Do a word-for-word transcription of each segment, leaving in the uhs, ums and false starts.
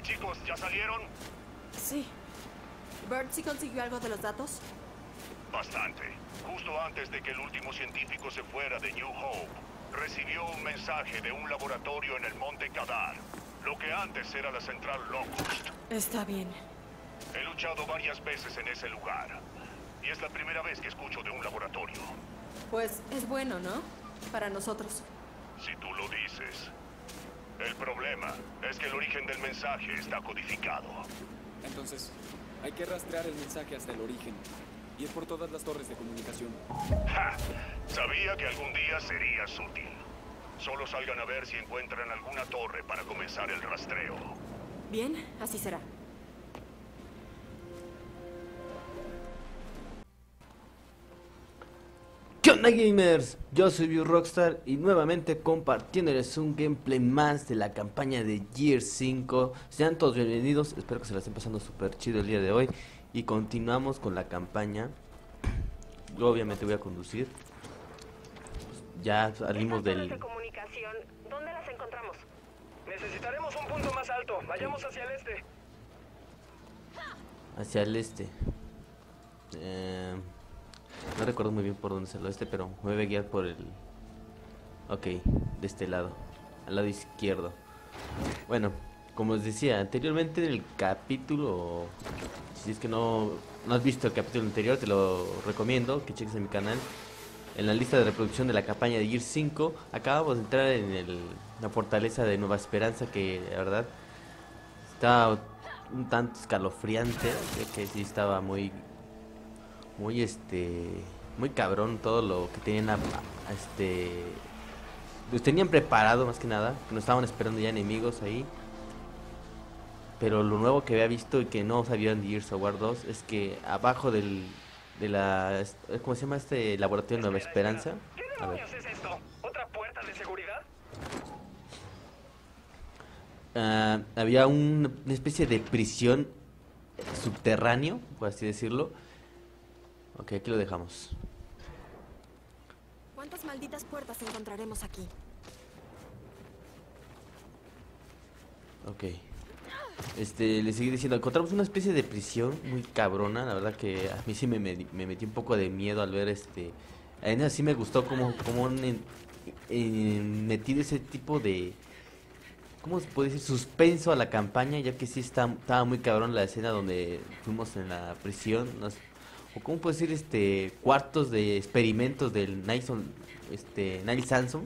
Hey chicos, ¿ya salieron? Sí. ¿Bird sí consiguió algo de los datos? Bastante. Justo antes de que el último científico se fuera de New Hope, recibió un mensaje de un laboratorio en el Monte Kadar, lo que antes era la central Locust. Está bien. He luchado varias veces en ese lugar, y es la primera vez que escucho de un laboratorio. Pues es bueno, ¿no? Para nosotros. Si tú lo dices. El problema es que el origen del mensaje está codificado. Entonces, hay que rastrear el mensaje hasta el origen. Y es por todas las torres de comunicación. ¡Ja! Sabía que algún día serías útil. Solo salgan a ver si encuentran alguna torre para comenzar el rastreo. Bien, así será. ¿Qué onda, gamers? Yo soy Viu Rockstar y nuevamente compartiéndoles un gameplay más de la campaña de Gears cinco. Sean todos bienvenidos, espero que se la estén pasando súper chido el día de hoy. Y continuamos con la campaña. Yo obviamente voy a conducir. Ya salimos del... de comunicación, ¿dónde las encontramos? Necesitaremos un punto más alto, vayamos hacia el este. Hacia el este. Eh... No recuerdo muy bien por dónde es el oeste, pero me voy a guiar por el... Ok, de este lado, al lado izquierdo. Bueno, como les decía anteriormente en el capítulo, si es que no, no has visto el capítulo anterior, te lo recomiendo que cheques en mi canal. En la lista de reproducción de la campaña de Gears cinco, acabamos de entrar en el, la fortaleza de Nueva Esperanza, que la verdad estaba un tanto escalofriante, que sí estaba muy... muy este muy cabrón todo lo que tenían a, a este los tenían preparado, más que nada que nos estaban esperando ya enemigos ahí. Pero lo nuevo que había visto y que no sabían de Gears of War dos es que abajo del de la ¿cómo se llama este laboratorio de Nueva Esperanza? A ver. ¿Qué demonios es esto? ¿Otra puerta de seguridad? Uh, había un, una especie de prisión subterráneo, por así decirlo. Ok, aquí lo dejamos. ¿Cuántas malditas puertas encontraremos aquí? Ok. Este, le seguí diciendo, encontramos una especie de prisión muy cabrona. La verdad que a mí sí me, me, me metí un poco de miedo al ver este... A mí sí me gustó como, como un, en, en metido ese tipo de... ¿Cómo se puede decir? Suspenso a la campaña, ya que sí está, estaba muy cabrón la escena donde fuimos en la prisión. Nos, o cómo puedo decir, este, cuartos de experimentos del Niles, este, Niles Sansom.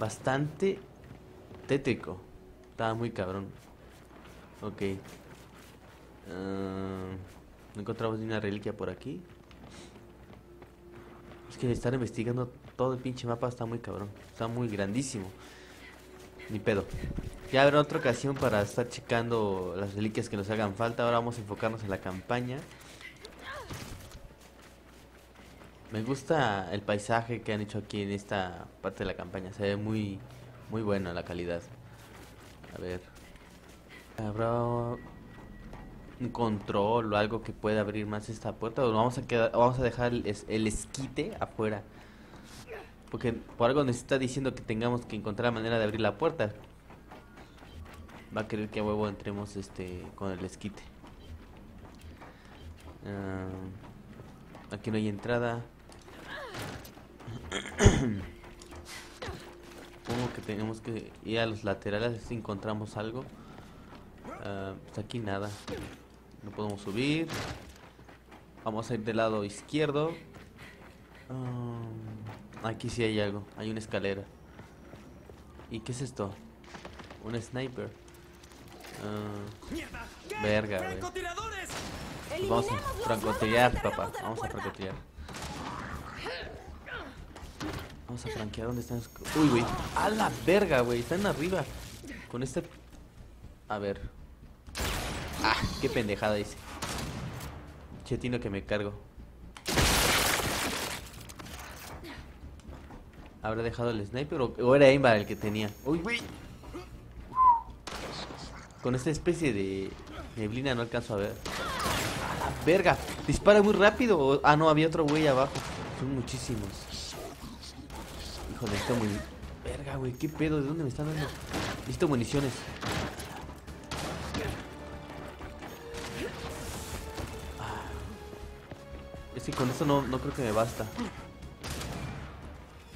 Bastante tétrico, estaba muy cabrón. Ok, uh, no encontramos ni una reliquia por aquí. Es que estar investigando todo el pinche mapa está muy cabrón, está muy grandísimo. Ni pedo. Ya habrá otra ocasión para estar checando las reliquias que nos hagan falta. Ahora vamos a enfocarnos en la campaña. Me gusta el paisaje que han hecho aquí en esta parte de la campaña. Se ve muy, muy buena la calidad. A ver. ¿Habrá un control o algo que pueda abrir más esta puerta? ¿O vamos a quedar, vamos a dejar el, el esquite afuera? Porque por algo nos está diciendo que tengamos que encontrar la manera de abrir la puerta. Va a querer que a huevo entremos este con el esquite. Uh, aquí no hay entrada. Supongo que tenemos que ir a los laterales si encontramos algo. Uh, pues aquí nada. No podemos subir. Vamos a ir del lado izquierdo. Uh, Aquí sí hay algo, hay una escalera. ¿Y qué es esto? Un sniper. Uh, verga, güey. Pues vamos a francotirar, papá. Vamos a francotirar. Vamos a franquear. ¿Dónde están? Uy, güey. A la verga, güey. Están arriba. Con este... A ver. Ah, qué pendejada dice. Chetino que me cargo. ¿Habrá dejado el sniper o, o era aimbot el que tenía? ¡Uy, güey! Con esta especie de neblina no alcanzo a ver. ¡A la verga! ¡Dispara muy rápido! Ah, no, había otro güey abajo. Son muchísimos. Híjole, está muy... Verga, güey, qué pedo, ¿de dónde me están dando? Listo, municiones. Sí, con eso no, no creo que me basta.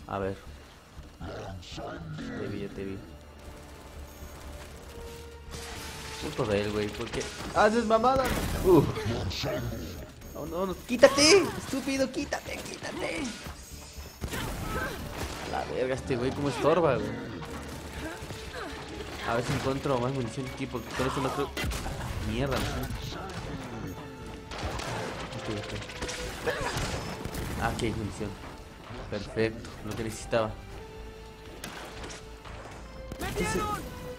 A ver. Te vi, ya te vi. Puto de él, güey, ¿por qué haces mamada? Uh. No, no, no, quítate, estúpido, quítate, quítate. A la verga, este güey, como estorba, güey. A ver si encuentro más munición aquí, porque con eso no creo. A la mierda, ¿no? Ah, aquí hay munición. Perfecto, lo que necesitaba.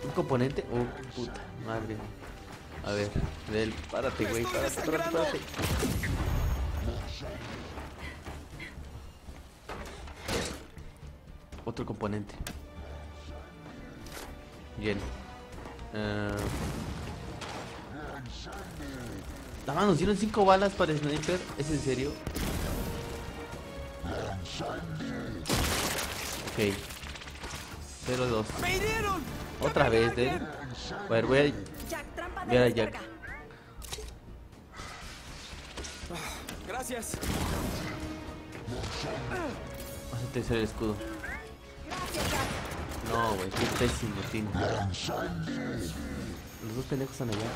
¿Un componente? Oh, puta madre. A ver, del, párate, güey, párate, párate, párate. Otro componente. Bien. Uh... La mano, nos dieron cinco balas para el sniper. ¿Es en serio? Ok. cero dos. Otra vez, de. A ver, voy a ver a Jack. Gracias. Vas a utilizar el escudo. No, güey, qué pésimo, tío. Los dos pendejos están allá.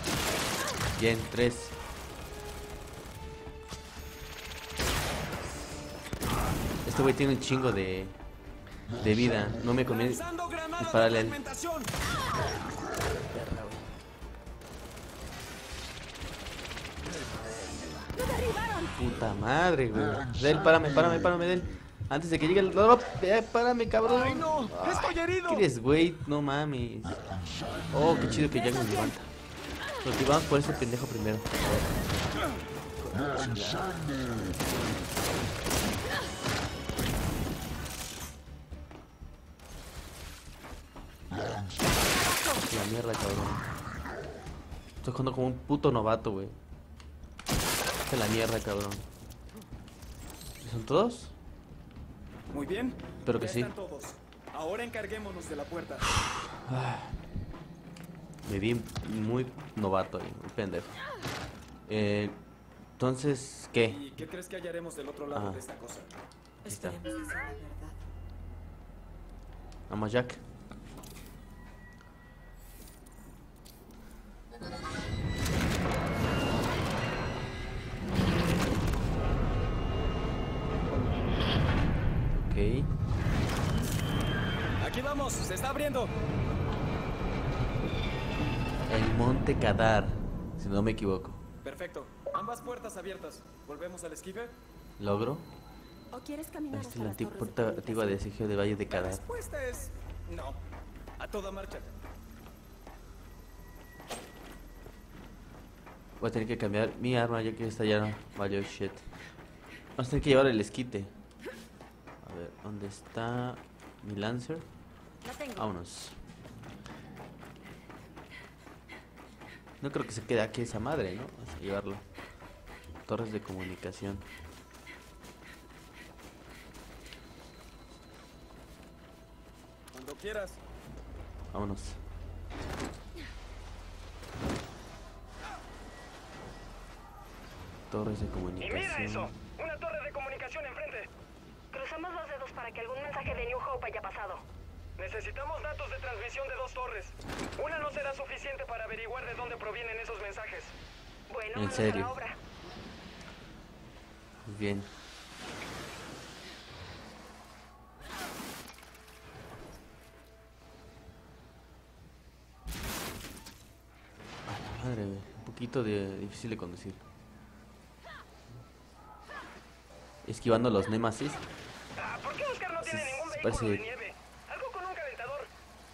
Bien, tres. Este güey tiene un chingo de. De vida, no me conviene dispararle a él. Puta madre, güey. Del, párame, párame, párame, del. Antes de que llegue el drop, párame, cabrón. Ay, no, estoy herido. ¿Qué eres, güey? No mames. Oh, qué chido que Jack nos levanta. Nos llevamos por ese pendejo primero. La mierda, cabrón. Estoy jugando como un puto novato, güey. Esta la mierda, cabrón. ¿Son todos? Muy bien. Pero que sí. Todos. Ahora encarguémonos de la puerta. Ah, me vi muy novato ahí, muy pendejo. Eh, entonces, ¿qué? ¿Y qué crees que hallaremos del otro lado ah. de esta cosa? Ahí está. Vamos, Jack. Okay. Aquí vamos, se está abriendo. El Monte Kadar, si no me equivoco. Perfecto, ambas puertas abiertas. ¿Volvemos al esquife? ¿Logro? ¿O quieres caminar? Esta es la antigua puerta antigua de Sergio de Valle de Kadar. La respuesta es no, a toda marcha. Voy a tener que cambiar mi arma ya que esta ya no valió shit. Vamos a tener que llevar el esquite. A ver, ¿dónde está mi Lancer? Vámonos. No creo que se quede aquí esa madre, ¿no? Vamos a llevarlo. Torres de comunicación. Cuando quieras. Vámonos. Torres de comunicación. Y mira eso, una torre de comunicación enfrente. Cruzamos los dedos para que algún mensaje de New Hope haya pasado. Necesitamos datos de transmisión de dos torres. Una no será suficiente para averiguar de dónde provienen esos mensajes. Bueno, en serio. La obra. Bien. Ay, madre, un poquito de difícil de conducir. Esquivando los nemasis. Ah, ¿por qué Oscar no tiene ningún vehículo de nieve? Algo con un calentador.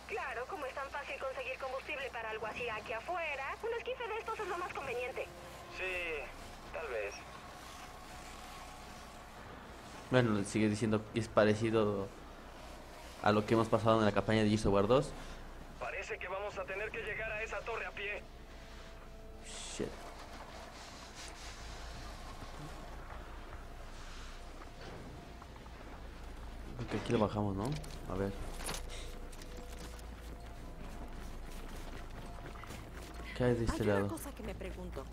Claro, como es tan fácil conseguir combustible para algo así aquí afuera, un esquife de estos es lo más conveniente. Sí, tal vez. Bueno, sigue diciendo que es parecido a lo que hemos pasado en la campaña de Gears of War dos. Parece que vamos a tener que llegar a esa torre a pie. Shit. Que aquí lo bajamos, ¿no? A ver. ¿Qué hay de este lado? Hay una cosa que me pregunto.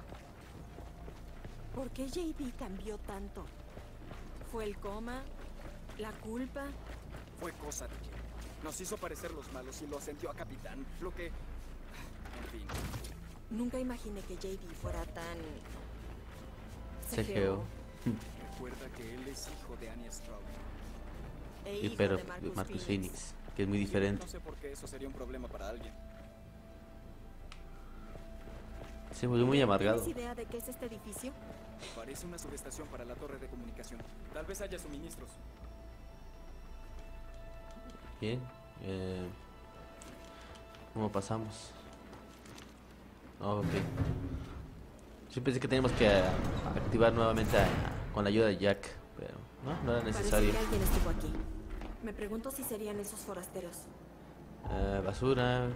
¿Por qué J D cambió tanto? ¿Fue el coma? ¿La culpa? Fue cosa de quien nos hizo parecer los malos y lo ascendió a capitán, lo que... En fin. Nunca imaginé que J D fuera tan... C G O. Recuerda que él es hijo de Annie Straub. E hijo pero de Marcus, Marcus Phoenix, que es muy diferente. No sé por qué eso sería un problema para alguien. Se volvió muy amargado. ¿Tienes idea de qué es este edificio? Parece una subestación para la torre de comunicación. Tal vez haya suministros. Bien. Eh, ¿Cómo pasamos? Oh, ok. Yo pensé que teníamos que a, a activar nuevamente a, a, con la ayuda de Jack, pero no, no era necesario. Parece que alguien estuvo aquí. Me pregunto si serían esos forasteros. Eh, basura.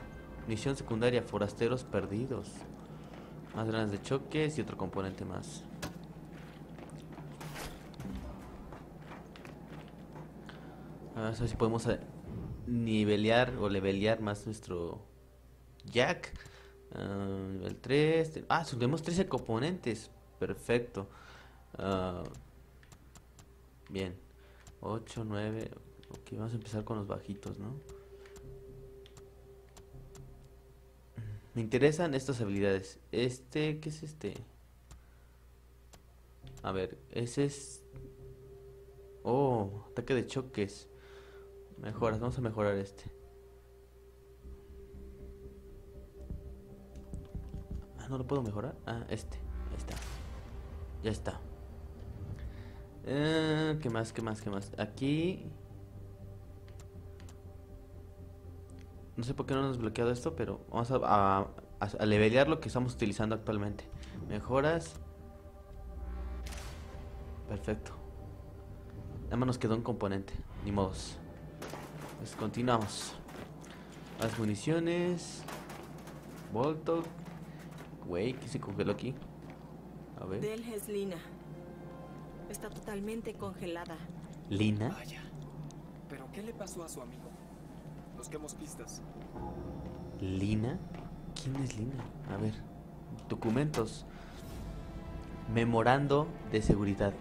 Misión secundaria, forasteros perdidos. Más grandes de choques y otro componente más. A ver si podemos nivelar o levelear más nuestro Jack. Uh, nivel tres. Ah, subimos trece componentes. Perfecto. Uh, bien. ocho, nueve. Ok, vamos a empezar con los bajitos, ¿no? Me interesan estas habilidades. Este, ¿qué es este? A ver, ese es... Oh, ataque de choques. Mejoras, vamos a mejorar este. Ah, no lo puedo mejorar. Ah, este, ahí está. Ya está. eh, ¿Qué más, qué más, qué más? Aquí... No sé por qué no nos ha bloqueado esto, pero vamos a, a, a, a levelear lo que estamos utilizando actualmente. Mejoras. Perfecto. Nada más nos quedó un componente. Ni modos. Pues continuamos. Las municiones. Volto. Güey, ¿qué se congeló aquí? A ver. Del es Lina. Está totalmente congelada. ¿Lina? Vaya. ¿Pero qué le pasó a su amigo? Busquemos pistas. ¿Lina? ¿Quién es Lina? A ver, documentos. Memorando de seguridad.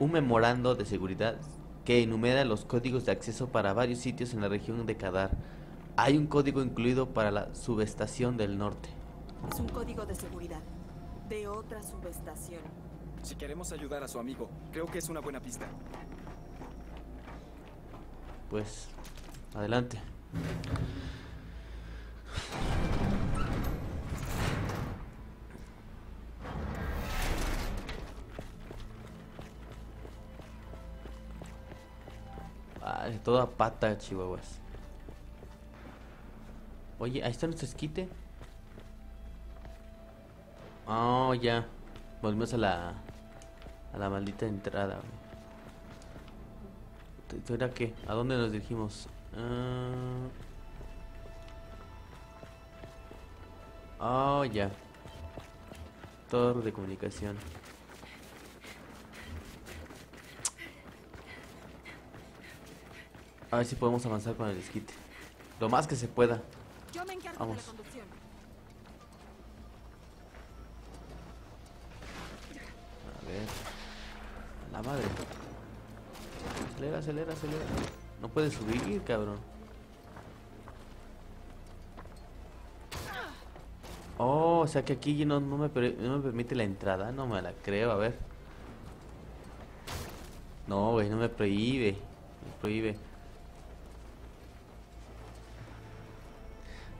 Un memorando de seguridad que enumera los códigos de acceso para varios sitios en la región de Kadar. Hay un código incluido para la subestación del norte. Es un código de seguridad de otra subestación. Si queremos ayudar a su amigo, creo que es una buena pista. Pues, adelante. Vale, toda pata, chihuahuas. Oye, ahí está nuestro esquite. Oh, ya. Volvemos a la a la maldita entrada. ¿Era qué? ¿A dónde nos dirigimos? Uh... Oh, ya. Torre de comunicación. A ver si podemos avanzar con el esquite. Lo más que se pueda. Yo me encargo de la conducción. A ver. La madre. Acelera, acelera, acelera. No puedes subir, cabrón. Oh, o sea que aquí no, no, me, no me permite la entrada. No me la creo, a ver. No, güey, no me prohíbe. Me prohíbe.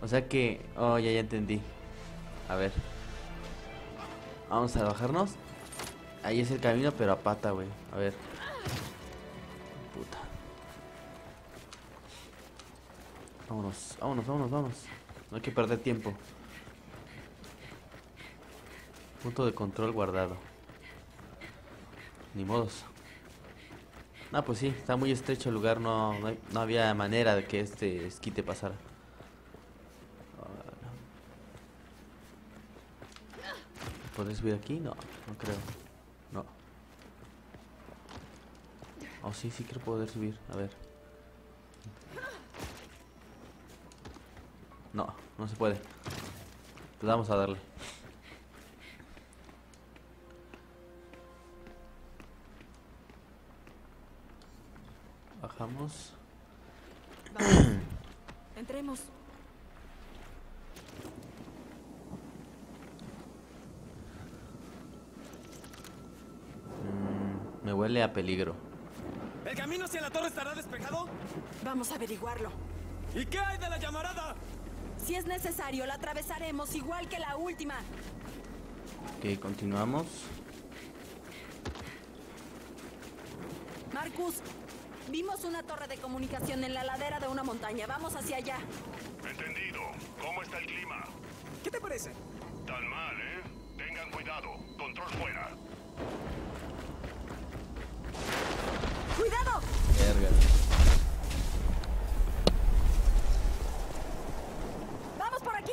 O sea que... Oh, ya, ya entendí. A ver. Vamos a bajarnos. Ahí es el camino, pero a pata, güey. A ver. Puta. Vámonos, vámonos, vámonos, vámonos. No hay que perder tiempo. Punto de control guardado. Ni modos. Ah, pues sí, está muy estrecho el lugar. No, no, hay, no había manera de que este esquite pasara. ¿Podés subir aquí? No, no creo. No. Oh, sí, sí quiero poder subir. A ver. No, no se puede. Pues vamos a darle. bajamos. Vamos. Entremos. Mm, me huele a peligro. ¿El camino hacia la torre estará despejado? Vamos a averiguarlo. ¿Y qué hay de la llamarada? Si es necesario, la atravesaremos igual que la última. Ok, continuamos. Marcus, vimos una torre de comunicación en la ladera de una montaña. Vamos hacia allá. Entendido. ¿Cómo está el clima? ¿Qué te parece? Tan mal, ¿eh? Tengan cuidado. Control fuera. ¡Cuidado! Verga. ¡Vamos por aquí!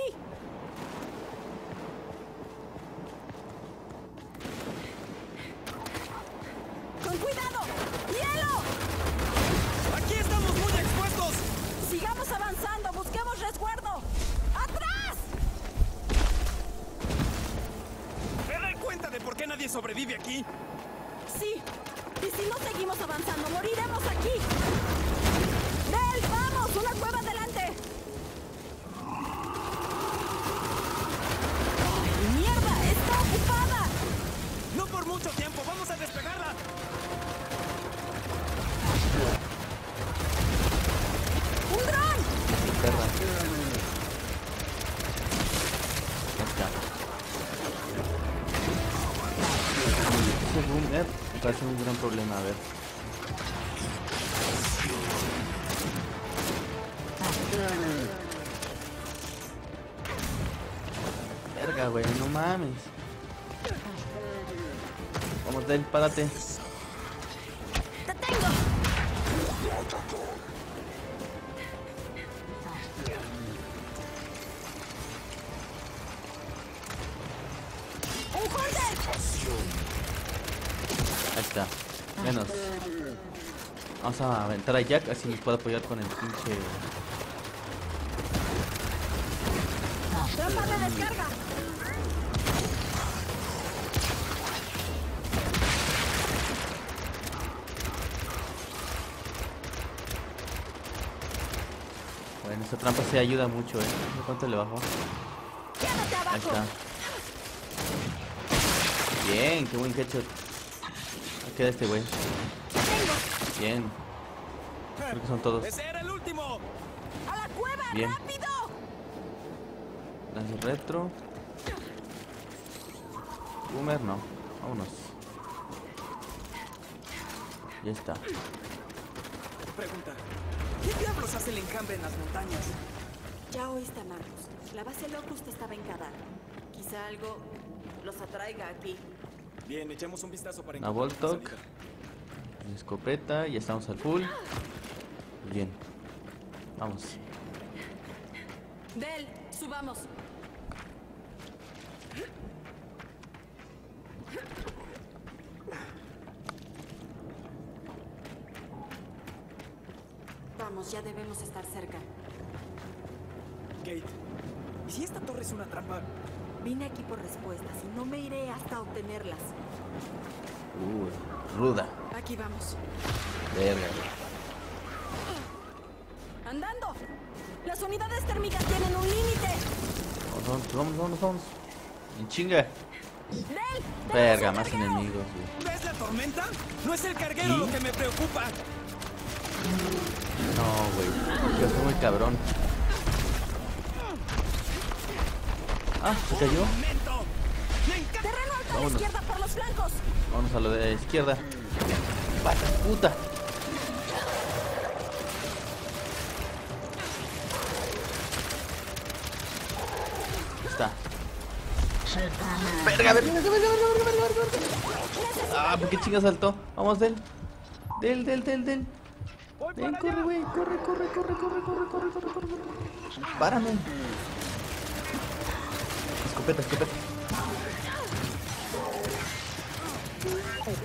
¡Con cuidado! ¡Hielo! ¡Aquí estamos muy expuestos! ¡Sigamos avanzando! ¡Busquemos resguardo! ¡Atrás! ¿Se dan cuenta de por qué nadie sobrevive aquí? Sí. Y si no seguimos avanzando, moriremos aquí. ¡Del, vamos! ¡Una cueva adelante! ¡Oh, mierda! ¡Está ocupada! ¡No por mucho tiempo! ¡Vamos a despegarla! ¡Un dron! ¡Perra! ¡Perra! Va a ser un gran problema, a ver. Verga, güey, no mames. Vamos, Del, párate. ¡Te tengo! ¡Un holder! Ahí está, menos. Vamos a aventar a Jack, así nos puede apoyar con el pinche. ¡Trampa de descarga! Bueno, esa trampa se ayuda mucho, eh. ¿Cuánto le bajó? Ahí está. Bien, qué buen headshot. Queda este güey. Bien. Creo que son todos. Ese era el último. A la cueva, bien. Rápido. Lanza retro. Boomer no. Vámonos. Ya está. Pregunta. ¿Qué diablos hace el enjambre en las montañas? Ya oíste, Marcus. La base Locust estaba en Kadar. Quizá algo los atraiga aquí. Bien, echemos un vistazo para encontrar una Voltok, una escopeta, ya estamos al full. Bien, vamos. Del, subamos. Vamos, ya debemos estar cerca. Kait, ¿y si esta torre es una trampa? Vine aquí por respuestas y no me iré hasta obtenerlas. Uh, ruda. Aquí vamos. Verga. ¡Andando! ¡Las unidades térmicas tienen un límite! Vamos, vamos, vamos, vamos. ¡En chinga! Verga, más enemigos. ¿Ves la tormenta? No es el carguero lo que me preocupa. No, güey. Yo estoy muy cabrón. Ah, se cayó. Terreno alto a la izquierda por los flancos. Vamos a lo de la izquierda. Pata puta. Está. Verga, verga, verga, verga, verga, verga. Ah, ¿por qué chingas saltó? Vamos, Del. Del, del, del, del. Del, corre, güey. Corre, corre, corre, corre, corre, corre, corre, corre. Párame. Escopeta, escopeta.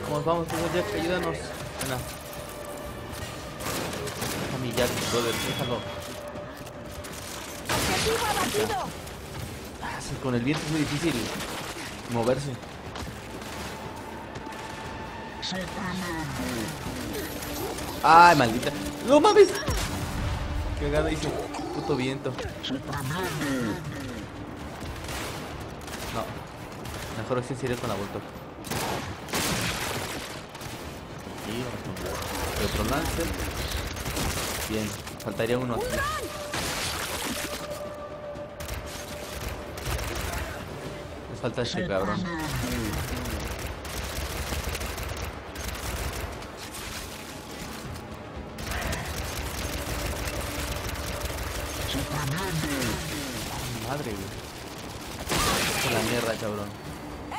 Vamos, vamos, vamos, Jack, ayúdanos. Ana. A mi Jack, brother, déjalo. Ah, sí, con el viento es muy difícil moverse. Ay, maldita. No mames. Cagada hice. Puto viento. No. Mejor es en serio con la volta. Y vamos con otro lancer. Bien. Faltaría uno aquí. Me falta ese cabrón. Madre, güey. La mierda, cabrón.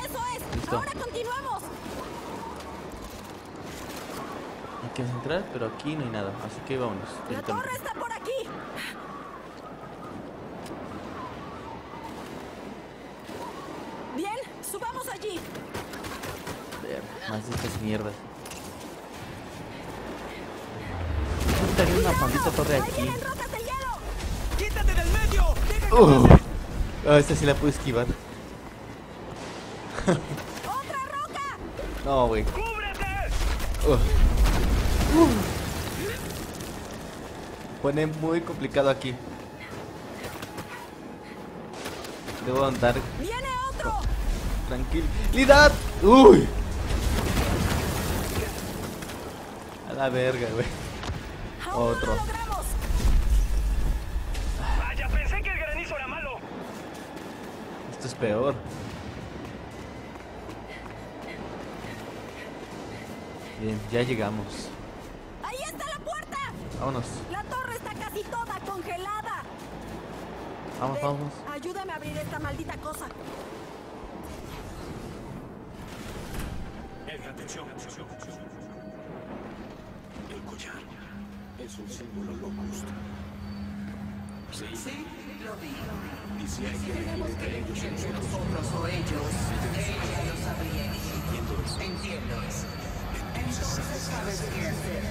Eso es. Listo. Ahora continuamos. Hay que entrar, pero aquí no hay nada, así que vámonos. La torre está por aquí. Bien, subamos allí. Ver, más de estas mierdas. Tengo una maldita torre aquí. ¡Quítate del medio! Uh, oh, esta sí la pude esquivar. ¡Otra roca! No, güey. ¡Cúbrete! Uh. Uh. Pone muy complicado aquí. Debo andar. ¡Viene otro! ¡Tranquilidad! ¡Uy! A la verga, güey. Otro. Es peor. Bien, ya llegamos. Ahí está la puerta. Vámonos. La torre está casi toda congelada. Vamos, Ven, vamos. Ayúdame a abrir esta maldita cosa. Atención, atención, atención. El collar es un símbolo Locust. Sí, sí, lo vi. Y si hay que elegir que ellos son nosotros o ellos, ella lo sabría. Entiendo eso. Entiendo eso. Entonces sabes qué hacer,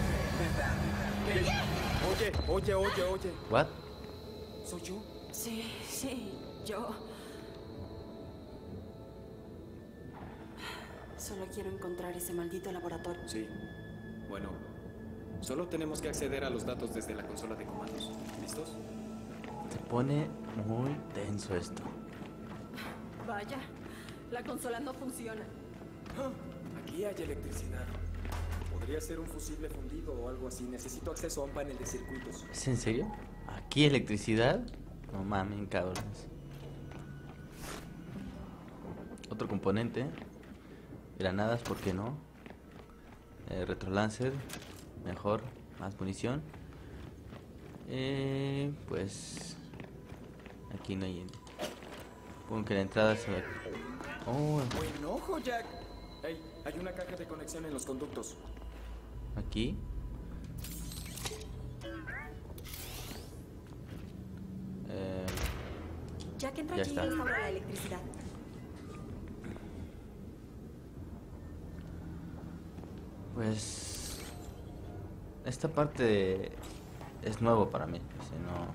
¿verdad? Oye, oye, oye, oye. ¿What? ¿Soy yo? Sí, sí, yo. Solo quiero encontrar ese maldito laboratorio. Sí. Bueno, solo tenemos que acceder a los datos desde la consola de comandos. ¿Listos? Se pone muy tenso esto. Vaya, la consola no funciona. Ah, aquí hay electricidad. Podría ser un fusible fundido o algo así. Necesito acceso a un panel de circuitos. ¿Es en serio? ¿Aquí electricidad? No mames, cabrones. Otro componente. Granadas, ¿por qué no? Eh, retrolancer. Mejor, más munición. Eh, pues aquí no hay. Pongo que la entrada se ve. Oh, buen ojo, Jack. Hey, hay una caja de conexión en los conductos. Aquí. Eh, Jack, entra aquí y restaura la electricidad. Pues esta parte de... es nuevo para mí, si no...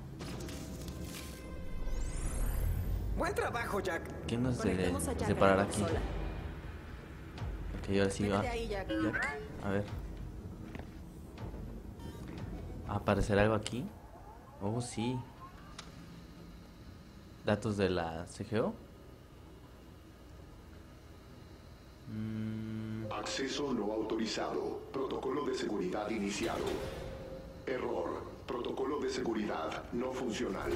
Buen trabajo, Jack. ¿Qué nos debe separar aquí? Ok, ahora sí va. Jack. A ver. ¿Aparecerá algo aquí? Oh, sí. ¿Datos de la C G O? Mm. Acceso no autorizado. Protocolo de seguridad iniciado. Error. Protocolo de seguridad no funcional.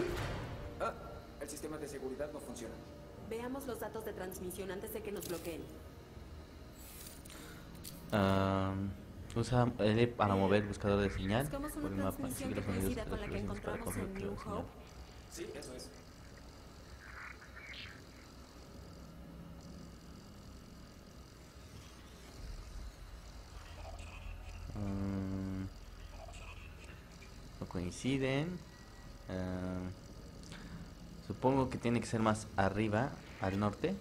Ah, el sistema de seguridad no funciona. Veamos los datos de transmisión antes de que nos bloqueen. Uh, usa L para mover el buscador de señal. Buscamos una por el mapa. Sigue los sonidos de la que encontramos en New Hope. Sí, eso es. Um, coinciden. Uh, supongo que tiene que ser más arriba, al norte.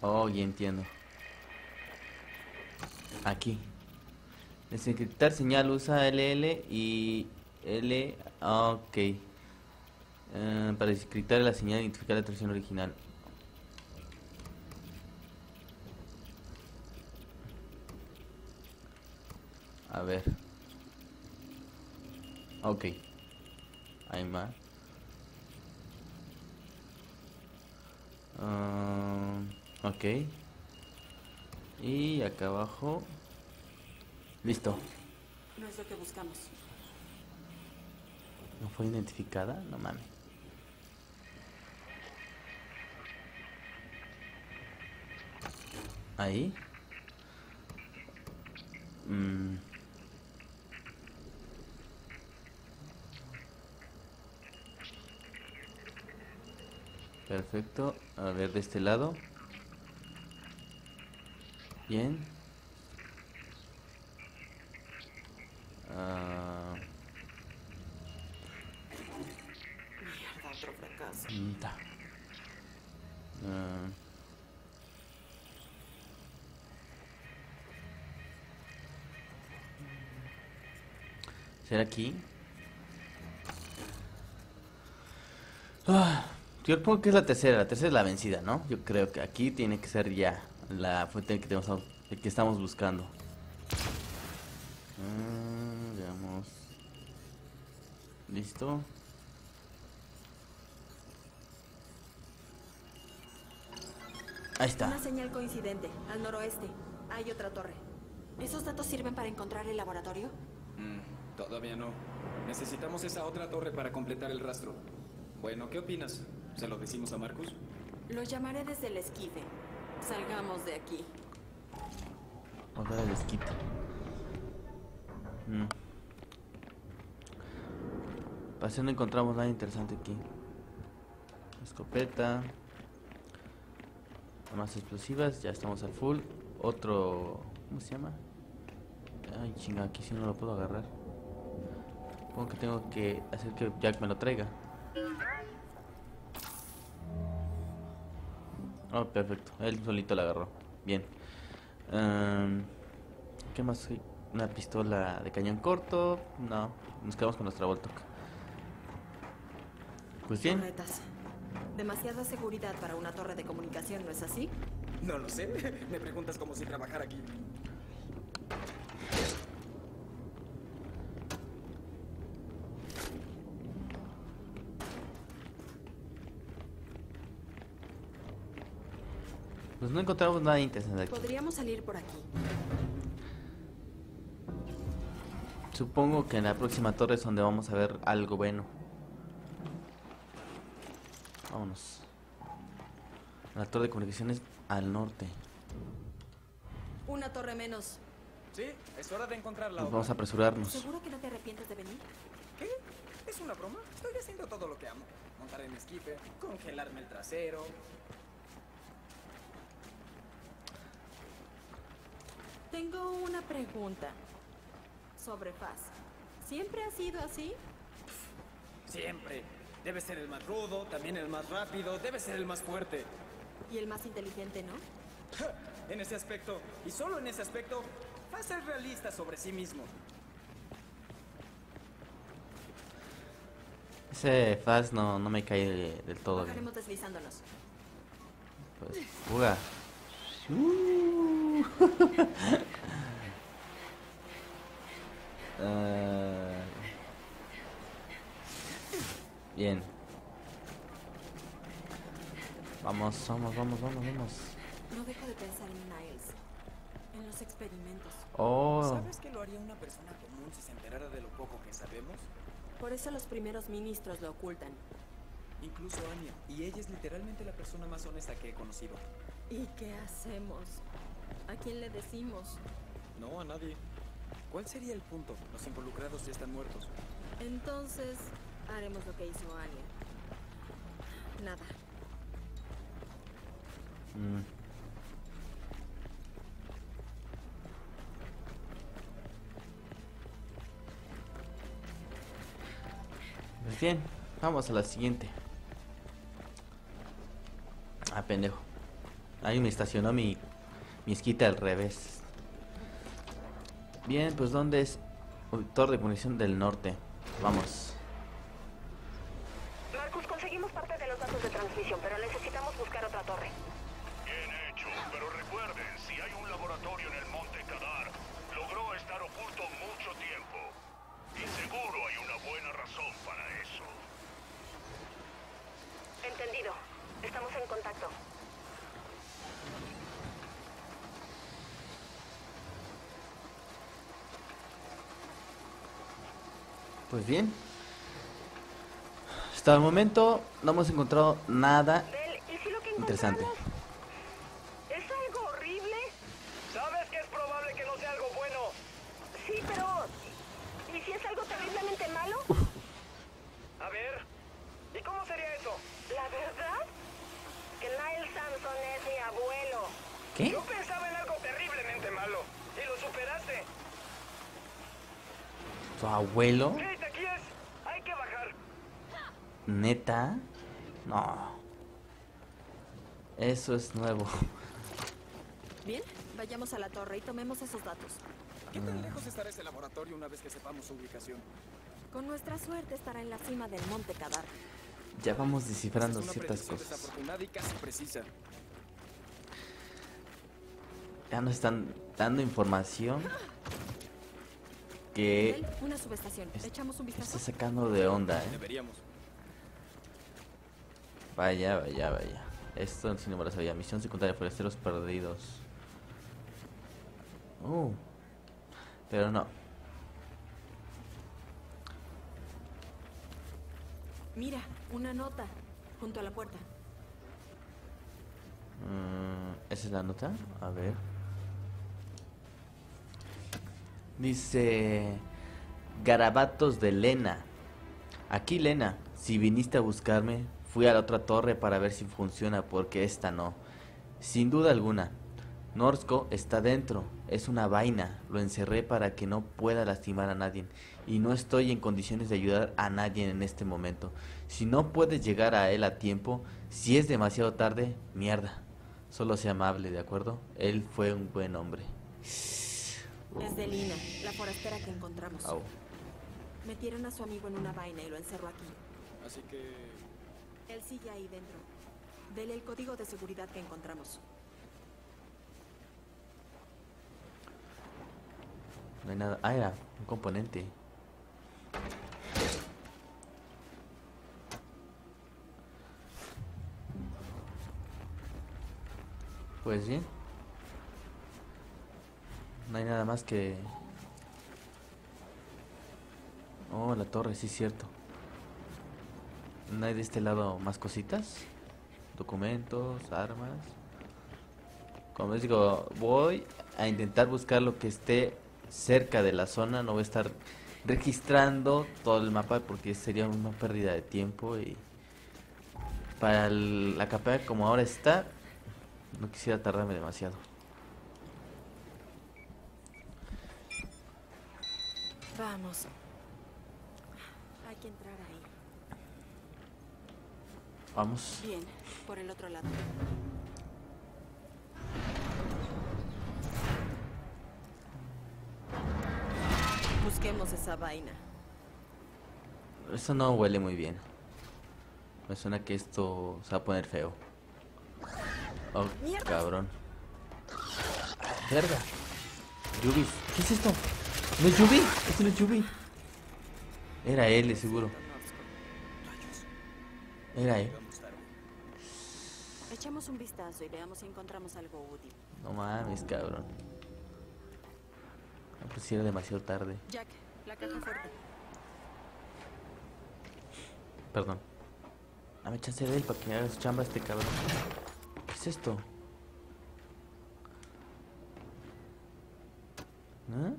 Oh, ya entiendo. Aquí. Desencriptar señal, usa L L y L. Ok. Uh, para desencriptar la señal, identificar la transmisión original. A ver. Ok. Hay más. Uh, ok. Y acá abajo. Listo. No es lo que buscamos. ¿No fue identificada? No mames. Ahí. Mm. Perfecto. A ver, de este lado. Bien. Ah. Mierda, otro fracaso. Ah. ¿Será aquí? Ah, yo creo que es la tercera, la tercera es la vencida, ¿no? Yo creo que aquí tiene que ser ya la fuente que, tenemos, que estamos buscando. Ah, veamos. Listo. Ahí está. Una señal coincidente, al noroeste. Hay otra torre. ¿Esos datos sirven para encontrar el laboratorio? Mm. Todavía no. Necesitamos esa otra torre para completar el rastro. Bueno, ¿qué opinas? ¿Se lo decimos a Marcus? Lo llamaré desde el esquife. Salgamos de aquí. Otra del esquife. Mm. Parece que no encontramos nada interesante aquí. Escopeta. Más explosivas. Ya estamos al full. Otro... ¿Cómo se llama? Ay, chinga, aquí sí no lo puedo agarrar. Supongo que tengo que hacer que Jack me lo traiga. Oh, perfecto. Él solito la agarró. Bien. Um, ¿Qué más? Una pistola de cañón corto. No, nos quedamos con nuestra Voltok. Pues bien. Torretas. Demasiada seguridad para una torre de comunicación, ¿no es así? No lo sé. Me preguntas como si trabajara aquí. Pues no encontramos nada interesante aquí. Podríamos salir por aquí. Supongo que en la próxima torre es donde vamos a ver algo bueno. Vámonos. La torre de comunicaciones al norte. Una torre menos. Sí, es hora de encontrarla. Nos vamos a apresurarnos. ¿Seguro que no te arrepientes de venir? ¿Qué? ¿Es una broma? Estoy haciendo todo lo que amo. Montar en esquife, congelarme el trasero. Tengo una pregunta sobre Fahz. ¿Siempre ha sido así? Siempre. Debe ser el más rudo, también el más rápido, debe ser el más fuerte. Y el más inteligente, ¿no? En ese aspecto, y solo en ese aspecto, Fahz es realista sobre sí mismo. Ese Fahz no, no me cae del, del todo. Bajaremos deslizándonos. Pues, fuga. Uh. uh. Bien. Vamos, vamos, vamos, vamos, vamos. No dejo de pensar en Niles, en los experimentos. Oh. ¿Sabes que lo haría una persona común si se enterara de lo poco que sabemos? Por eso los primeros ministros lo ocultan. Incluso Anya, y ella es literalmente la persona más honesta que he conocido. ¿Y qué hacemos? ¿A quién le decimos? No, a nadie. ¿Cuál sería el punto? Los involucrados ya están muertos. Entonces, haremos lo que hizo Anya. Nada. Mm. Pues bien, vamos a la siguiente. Ah, pendejo. Ahí me estacionó mi, mi esquita al revés. Bien, pues ¿dónde es? Torre de munición del norte. Vamos. Marcus, conseguimos parte de los datos de transmisión, pero necesitamos buscar otra torre. Bien hecho, pero recuerden, si hay un laboratorio en el Monte Kadar, logró estar oculto Pues bien, hasta el momento no hemos encontrado nada interesante. ¿Es algo horrible? Sabes que es probable que no sea algo bueno. Sí, pero ¿y si es algo terriblemente malo? A ver, ¿y cómo sería eso? La verdad, que Niles Samson es mi abuelo. ¿Qué? Yo pensaba en algo terriblemente malo y lo superaste. ¿Tu abuelo? ¿Neta? No. Eso es nuevo. Bien, vayamos a la torre y tomemos esos datos. ¿Qué tan lejos estará ese laboratorio una vez que sepamos su ubicación? Con nuestra suerte estará en la cima del Monte Kadar. Ya vamos descifrando ciertas cosas. Y casi precisa. Ya nos están dando información que una subestación. Es, echamos un vistazo. Está sacando de onda, ¿eh? Deberíamos. Vaya, vaya, vaya. Esto si no me lo sabía. Misión secundaria, foresteros perdidos. Uh, pero no. Mira, una nota junto a la puerta. Mm, ¿esa es la nota? A ver. Dice... Garabatos de Lena. Aquí, Lena, si viniste a buscarme... Fui a la otra torre para ver si funciona, porque esta no. Sin duda alguna, Norsco está dentro, es una vaina. Lo encerré para que no pueda lastimar a nadie, y no estoy en condiciones de ayudar a nadie en este momento. Si no puedes llegar a él a tiempo, si es demasiado tarde, mierda. Solo sea amable, ¿de acuerdo? Él fue un buen hombre. Es de Lina, la forastera que encontramos. Oh. Metieron a su amigo en una vaina y lo encerró aquí. Así que... él sigue ahí dentro. Dele el código de seguridad que encontramos. No hay nada. Ah, era un componente. Pues bien. No hay nada más que... Oh, la torre, sí es cierto. ¿No hay de este lado más cositas? Documentos, armas. Como les digo, voy a intentar buscar lo que esté cerca de la zona. No voy a estar registrando todo el mapa porque sería una pérdida de tiempo. Y para el, la campaña como ahora está, no quisiera tardarme demasiado. Vamos. Hay que entrar ahí. Vamos. Bien, por el otro lado. Busquemos esa vaina. Eso no huele muy bien. Me suena que esto se va a poner feo. Oh, ¡mierda! Cabrón. Verga. Yubi. ¿Qué es esto? No es Yubi. Esto no es Yubi. Era él, de seguro. Era él. Echemos un vistazo y veamos si encontramos algo útil. No mames, cabrón. No, pues era demasiado tarde. Jack, la caja fuerte. Perdón. Dame chance de él para que me haga su chamba este cabrón. ¿Qué es esto? ¿Eh?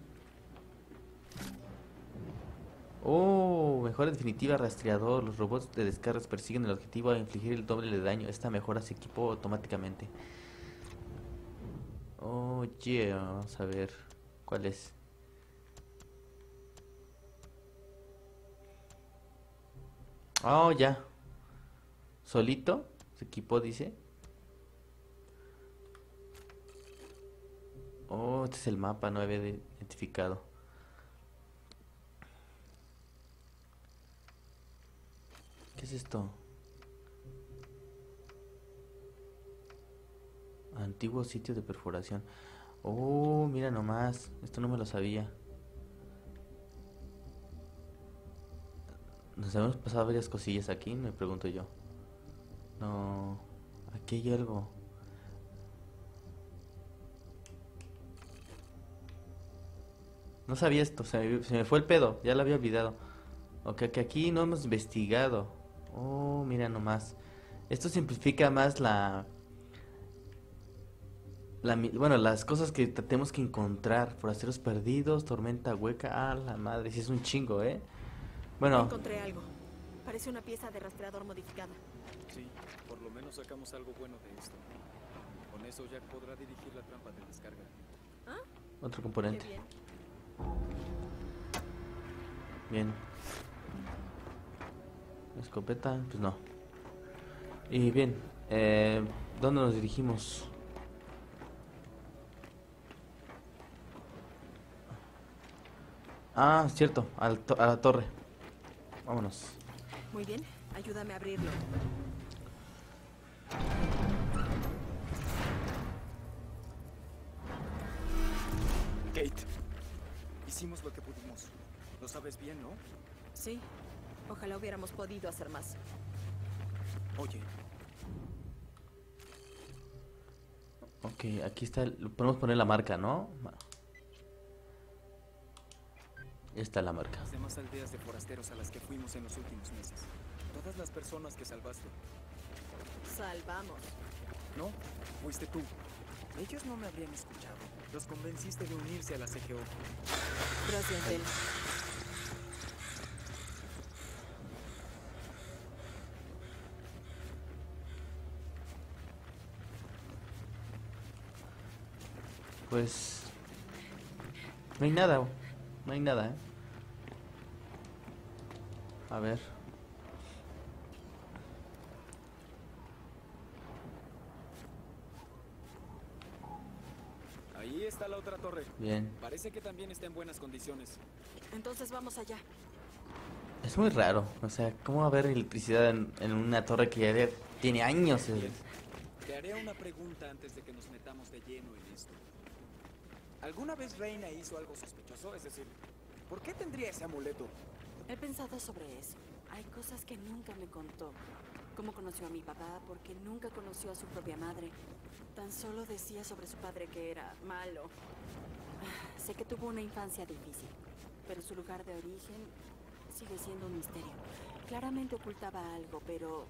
Oh, mejora definitiva, rastreador. Los robots de descargas persiguen el objetivo a infligir el doble de daño. Esta mejora se equipó automáticamente. Oh, yeah. Vamos a ver cuál es. Oh, ya. Solito se equipó, dice. Oh, este es el mapa, no había identificado. ¿Qué es esto? Antiguo sitio de perforación. Oh, mira nomás. Esto no me lo sabía. Nos hemos pasado varias cosillas aquí, me pregunto yo. No. Aquí hay algo. No sabía esto. Se me, se me fue el pedo. Ya lo había olvidado. Ok, que aquí no hemos investigado. Oh, mira nomás. Esto simplifica más la... La, bueno, las cosas que tenemos que encontrar. Forasteros perdidos, tormenta hueca. Ah, la madre, sí es un chingo, ¿eh? Bueno. Encontré algo. Parece una pieza de rastreador modificada. Sí, por lo menos sacamos algo bueno de esto. Con eso Jack podrá dirigir la trampa de descarga. ¿Ah? Otro componente. Bien. Bien. Escopeta, pues no. Y bien, eh, ¿dónde nos dirigimos? Ah, cierto, al to a la torre. Vámonos. Muy bien, ayúdame a abrirlo. Kate, hicimos lo que pudimos. Lo sabes bien, ¿no? Sí, ojalá hubiéramos podido hacer más. Oye. Ok, aquí está el... Podemos poner la marca, ¿no? Esta es la marca. Las demás aldeas de forasteros a las que fuimos en los últimos meses. Todas las personas que salvaste. Salvamos. No, fuiste tú. Ellos no me habrían escuchado. Los convenciste de unirse a la C G O. Gracias, Del. Pues... No hay nada. No hay nada, ¿eh? A ver. Ahí está la otra torre. Bien. Parece que también está en buenas condiciones. Entonces vamos allá. Es muy raro. O sea, ¿cómo va a haber electricidad en, en una torre que ya tiene años? El... Te haré una pregunta antes de que nos metamos de lleno en esto. ¿Alguna vez Reina hizo algo sospechoso? Es decir, ¿por qué tendría ese amuleto? He pensado sobre eso. Hay cosas que nunca me contó. ¿Cómo conoció a mi papá? Porque nunca conoció a su propia madre. Tan solo decía sobre su padre que era malo. Sé que tuvo una infancia difícil, pero su lugar de origen sigue siendo un misterio. Claramente ocultaba algo, pero...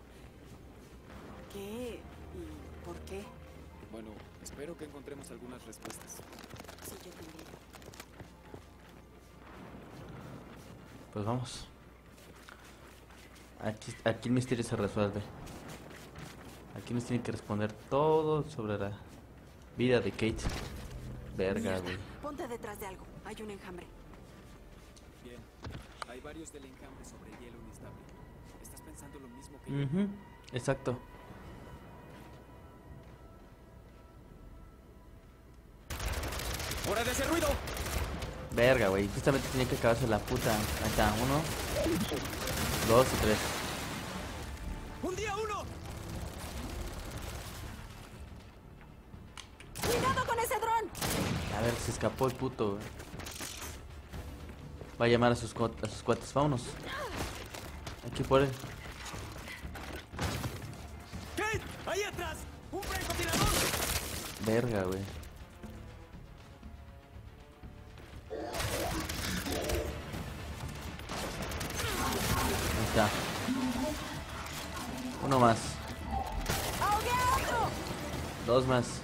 ¿qué y por qué? Bueno, espero que encontremos algunas respuestas. Pues vamos. Aquí, aquí el misterio se resuelve. Aquí nos tienen que responder todo sobre la vida de Kate. Verga, güey. Ponte detrás de algo. Hay un enjambre. Bien. Hay varios del enjambre sobre hielo inestable. ¿Estás pensando lo mismo que yo? Uh-huh. Exacto. ¡Hora de ese ruido! Verga, güey. Justamente tenía que acabarse la puta. Ahí está. Uno, dos y tres. ¡Un día uno! ¡Cuidado con ese dron! A ver, se escapó el puto, güey. Va a llamar a sus, a sus cuates. Vámonos. Aquí por él. ¡Kate! ¡Ahí atrás! ¡Un francotirador! Verga, güey. Ya. Uno más. Dos más.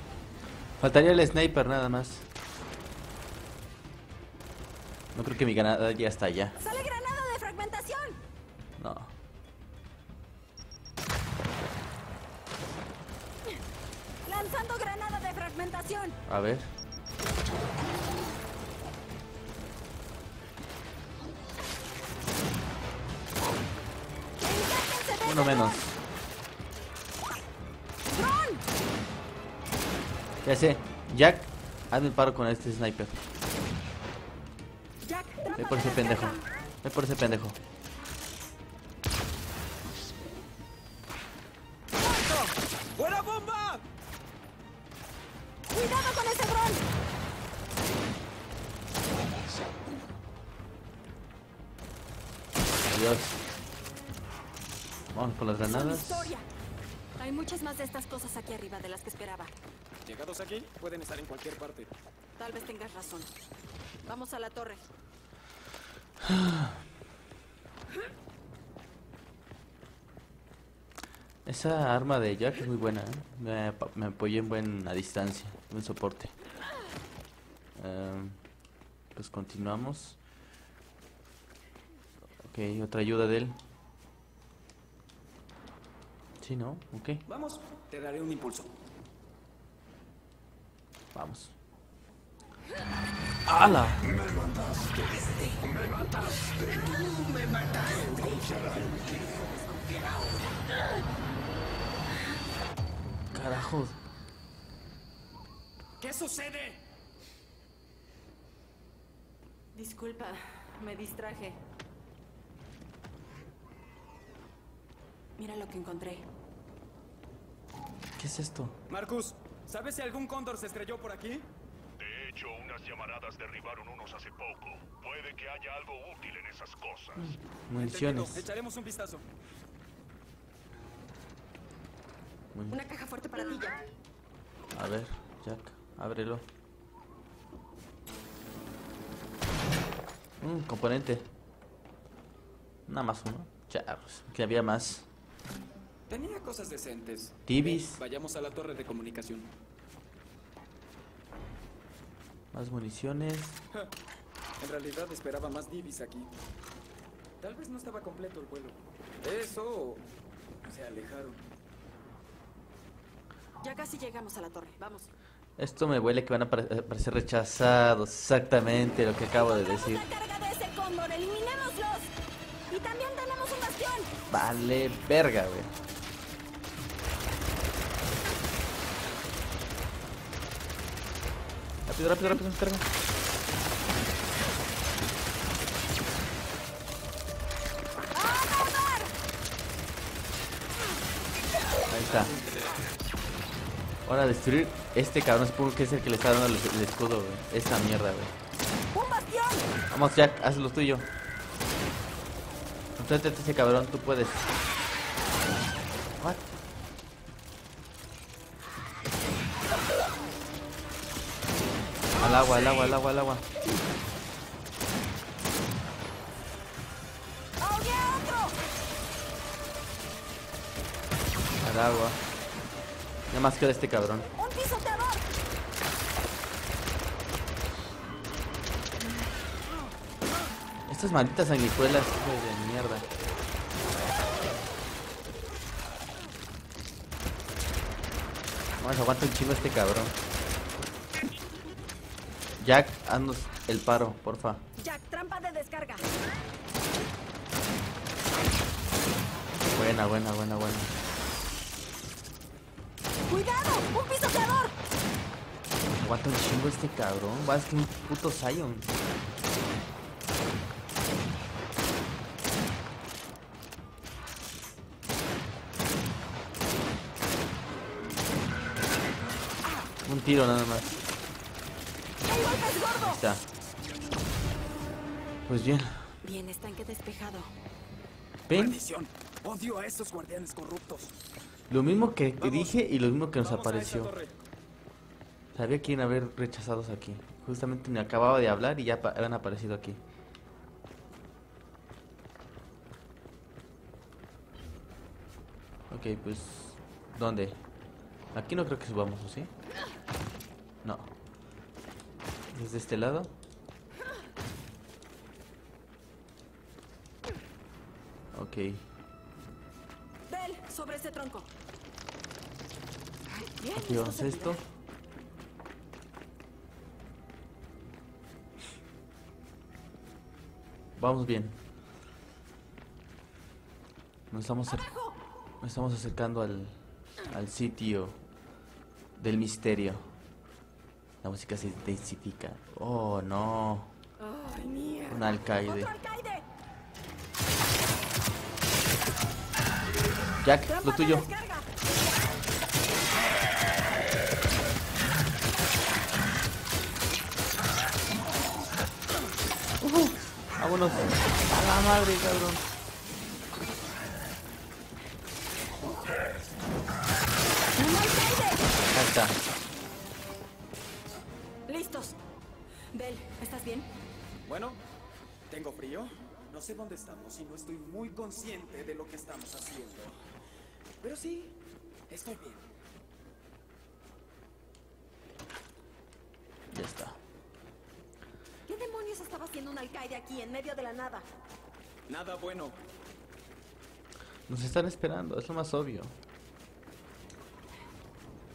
Faltaría el sniper nada más. No creo que mi granada ya está allá. ¡Sale granada de fragmentación! No. Lanzando granada de fragmentación. A ver. Uno menos. Ya sé, Jack, hazme el paro con este sniper. Ve por ese pendejo. Ve por ese pendejo. ¡Buena bomba! ¡Cuidado con ese dron! Adiós. Vamos por las granadas. Hay muchas más de estas cosas aquí arriba de las que esperaba. Llegados aquí, pueden estar en cualquier parte. Tal vez tengas razón. Vamos a la torre. Esa arma de Jack es muy buena, ¿eh? Me, me apoyé en buena distancia, buen soporte. Um, pues continuamos. Ok, otra ayuda de él. Sí, ¿no? Ok. Vamos, te daré un impulso. Vamos. ¡Hala! Me mataste. Me mataste. Tú me mataste. Carajo. ¿Qué sucede? Disculpa, me distraje. Mira lo que encontré. ¿Qué es esto? Marcus, ¿sabes si algún cóndor se estrelló por aquí? De hecho, unas llamaradas derribaron unos hace poco. Puede que haya algo útil en esas cosas. Mm, municiones. Entendido. Echaremos un vistazo. Muy... Una caja fuerte para ti, Jack. A ver, Jack, ábrelo. Un mm, componente. Nada más uno. Chavos, que había más. Tenía cosas decentes. Tibis. Vayamos a la torre de comunicación. Más municiones. Ja, en realidad esperaba más Tibis aquí. Tal vez no estaba completo el vuelo. Eso se alejaron. Ya casi llegamos a la torre, vamos. Esto me huele que van a parecer rechazados. Exactamente lo que acabo de decir. La carga de ese cóndor, eliminémoslos. Y también tenemos un bastión. Vale, verga, güey. Rápido, rápido, rápido, carga. Ahí está. Ahora destruir este cabrón, supongo que es el que le está dando el, el escudo, güey. Esa mierda, güey. ¡Un bastión! Vamos, Jack, haz lo tuyo. Enfréntate a ese cabrón, tú puedes. What? Al agua, al agua, al agua, al agua. Al agua. Nada más queda este cabrón. ¡Un pisoteador! Estas malditas sanguijuelas, hijo de mierda. Vamos, aguanta un chingo este cabrón. Jack, haznos el paro, porfa. Jack, trampa de descarga. Buena, buena, buena, buena. ¡Cuidado! ¡Un pisoteador! Aguanta un chingo este cabrón. Va, es que un puto Zion. Un tiro nada más. Ahí está. Pues bien. Bien, estanque despejado. ¿Ven? Odio a esos guardianes corruptos. Lo mismo que vamos, dije y lo mismo que nos apareció. Sabía que iban a haber rechazados aquí. Justamente me acababa de hablar y ya habían aparecido aquí. Ok, pues... ¿dónde? Aquí no creo que subamos, ¿o sí? No. ¿Desde este lado? Ok. Bell, sobre ese tronco. Aquí vamos a esto. Vamos bien. Nos estamos, nos estamos acercando al, al sitio del misterio. La música se intensifica. Oh, no. Oh, un alcaide. alcaide. Jack, trampa lo tuyo. Uh-huh. Vámonos. A la madre, cabrón. Está. Listos. Bell, ¿estás bien? Bueno, tengo frío. No sé dónde estamos y no estoy muy consciente de lo que estamos haciendo. Pero sí, estoy bien. Ya está. ¿Qué demonios estaba haciendo un alcaide aquí en medio de la nada? Nada bueno. Nos están esperando, es lo más obvio.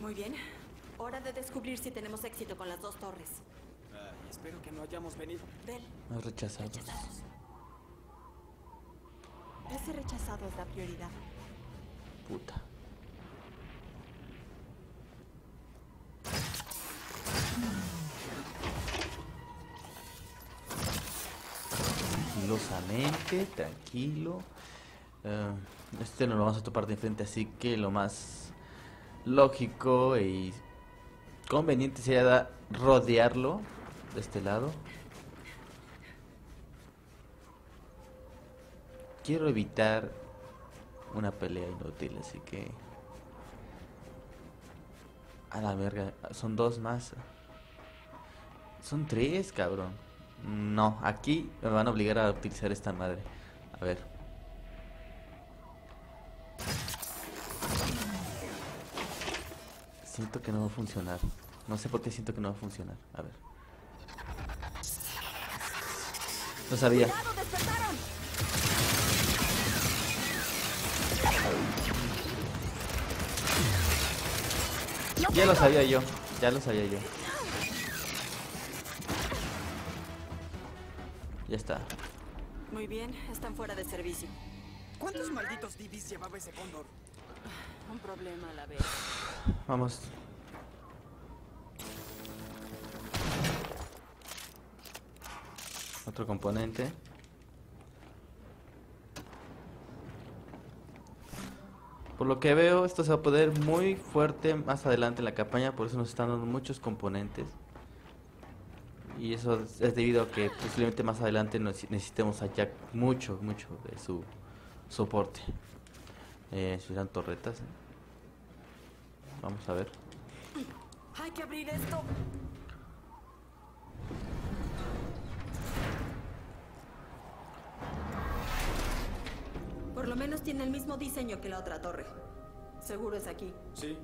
Muy bien. Hora de descubrir si tenemos éxito con las dos torres. Ah, espero que no hayamos venido. Del. Nos rechazados. rechazados. Ese rechazado es la prioridad. Puta. Tranquilosamente, tranquilo. Uh, este no lo vamos a topar de frente, así que lo más lógico y conveniente sería rodearlo de este lado. Quiero evitar una pelea inútil, así que... A la verga, son dos más. Son tres, cabrón. No, aquí me van a obligar a utilizar esta madre. A ver. Siento que no va a funcionar. No sé por qué siento que no va a funcionar. A ver. No sabía. Ya lo sabía yo, ya lo sabía yo. Ya está. Muy bien, están fuera de servicio. ¿Cuántos malditos D Bs llevaba ese cóndor? Un problema a la vez. Vamos. Otro componente. Por lo que veo, esto se va a poder muy fuerte más adelante en la campaña, por eso nos están dando muchos componentes. Y eso es debido a que posiblemente más adelante necesitemos a Jack mucho, mucho de su soporte. Eh, serán torretas. Vamos a ver. Hay que abrir esto. Por lo menos tiene el mismo diseño que la otra torre. Seguro es aquí. Sí,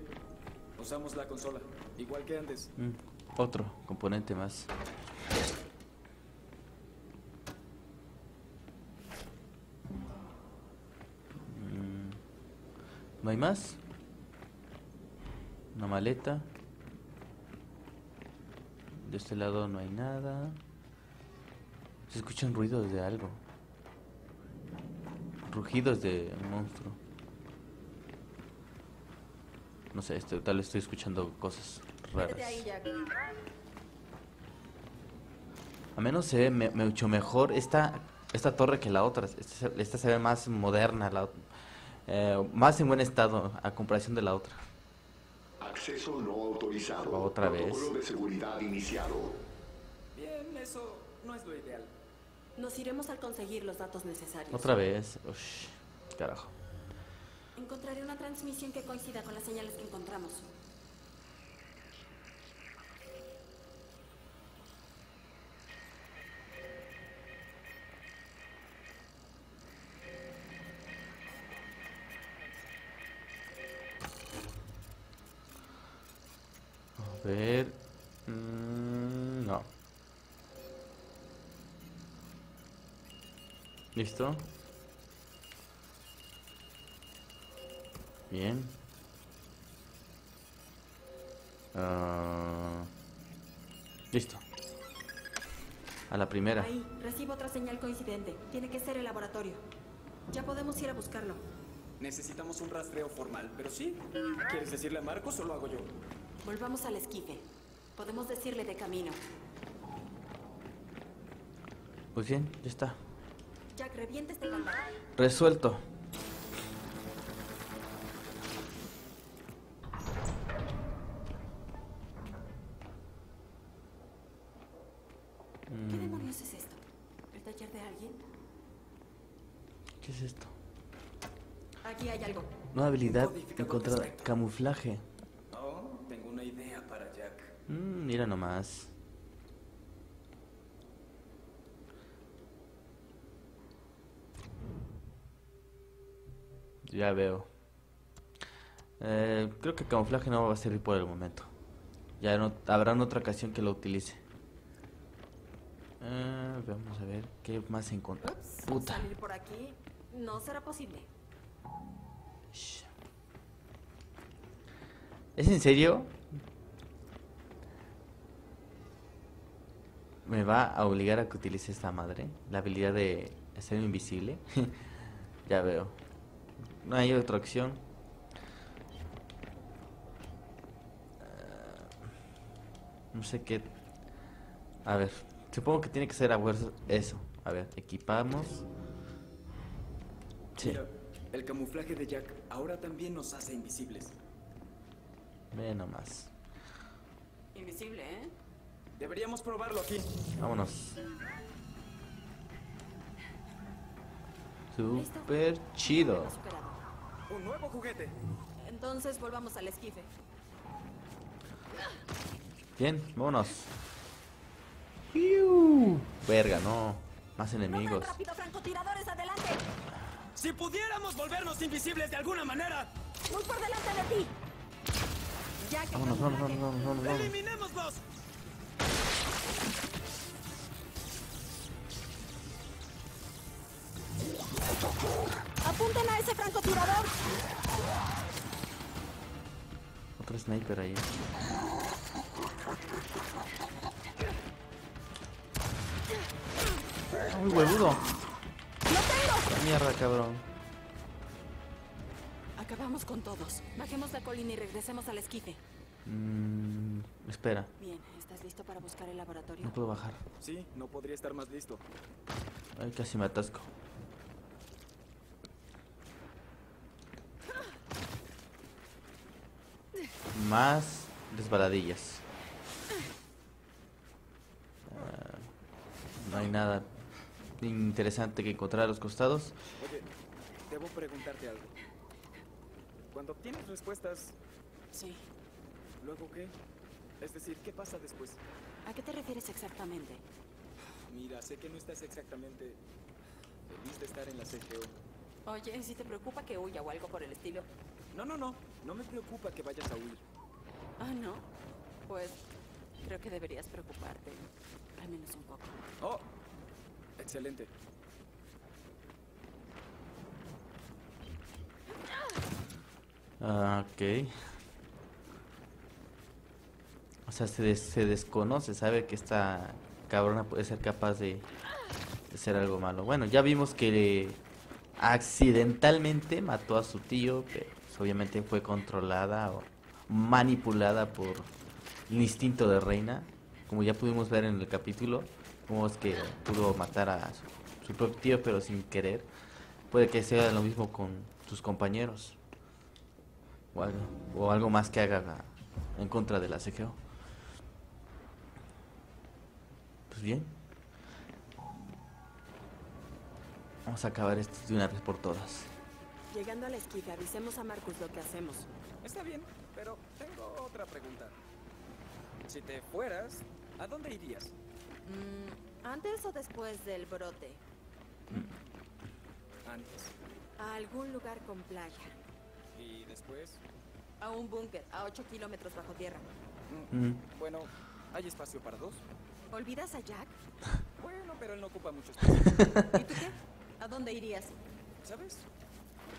usamos la consola, igual que antes. Mm, otro componente más. Mm, ¿no hay más? Una maleta. De este lado no hay nada. Se escuchan ruidos de algo. Rugidos de monstruo. No sé, este, tal vez estoy escuchando cosas raras. A menos se ve me, mucho mejor esta esta torre que la otra. Esta, esta se ve más moderna, la, eh, más en buen estado a comparación de la otra. Acceso no autorizado. Otra vez. Protocolo de seguridad iniciado. Bien, eso no es lo ideal. Nos iremos al conseguir los datos necesarios. Otra vez. Ush, carajo. Encontraré una transmisión que coincida con las señales que encontramos. A ver... Mm, no. Listo. Bien. Uh, listo. A la primera. Ahí, recibo otra señal coincidente. Tiene que ser el laboratorio. Ya podemos ir a buscarlo. Necesitamos un rastreo formal, pero sí. ¿Quieres decirle a Marcos o lo hago yo? Volvamos al esquife. Podemos decirle de camino. Pues bien, ya está. Jack, revienta este candado. Resuelto. ¿Qué demonios es esto? ¿El taller de alguien? ¿Qué es esto? Aquí hay algo. Nueva habilidad encontrada. Camuflaje. Oh, tengo una idea para Jack. Mm, mira nomás. Ya veo. Eh, creo que camuflaje no va a servir por el momento. Ya no, habrá otra ocasión que lo utilice. Eh, vamos a ver qué más se encuentra. Ups, puta. Salir por aquí no será posible. Shh. ¿Es en serio? ¿Me va a obligar a que utilice esta madre? La habilidad de ser invisible. Ya veo. No hay otra opción. Uh, no sé qué. A ver. Supongo que tiene que ser a fuerza eso. A ver, equipamos. Sí. Mira, el camuflaje de Jack ahora también nos hace invisibles. Ve nomás. Invisible, ¿eh? Deberíamos probarlo aquí. Vámonos. Super chido. Un nuevo juguete. Entonces volvamos al esquife. Bien, vámonos. ¡Piu! Verga, no. Más enemigos. ¡No tan rápido, francotiradores, adelante! Si pudiéramos volvernos invisibles de alguna manera. Muy por delante de ti. Ya que vámonos, vámonos, vámonos, vámonos, vámonos, vámonos. Eliminémoslos. ¡Apunten a ese francotirador! Otro sniper ahí. ¡Uy, huevudo! ¡Lo tengo! ¡Mierda, cabrón! Acabamos con todos. Bajemos la colina y regresemos al esquife. Mmm... Espera. Bien, ¿estás listo para buscar el laboratorio? No puedo bajar. Sí, no podría estar más listo. Ay, casi me atasco. Más resbaladillas. Uh, no hay nada interesante que encontrar a los costados. Oye, debo preguntarte algo. Cuando obtienes respuestas... Sí. ¿Luego qué? Es decir, ¿qué pasa después? ¿A qué te refieres exactamente? Mira, sé que no estás exactamente... feliz de estar en la C G O. Oye, si te preocupa que huya o algo por el estilo... No, no, no. No me preocupa que vayas a huir. Ah, ¿no? Pues, creo que deberías preocuparte. Al menos un poco. ¡Oh! Excelente. Ah, ok. O sea, se, des se desconoce. Sabe que esta cabrona puede ser capaz de, de hacer algo malo. Bueno, ya vimos que accidentalmente mató a su tío, pero... obviamente fue controlada o manipulada por el instinto de Reina, como ya pudimos ver en el capítulo, como es que pudo matar a su, su propio tío pero sin querer. Puede que sea lo mismo con sus compañeros o algo, o algo más que haga en contra de la C G O. Pues bien, vamos a acabar esto de una vez por todas. Llegando a la esquina, avisemos a Marcus lo que hacemos. Está bien, pero tengo otra pregunta. Si te fueras, ¿a dónde irías? Mm, ¿antes o después del brote? Mm. Antes. A algún lugar con playa. ¿Y después? A un búnker, a ocho kilómetros bajo tierra. Mm. Mm. Bueno, ¿hay espacio para dos? ¿Olvidas a Jack? Bueno, pero él no ocupa mucho espacio. ¿Y tú qué? ¿A dónde irías? ¿Sabes?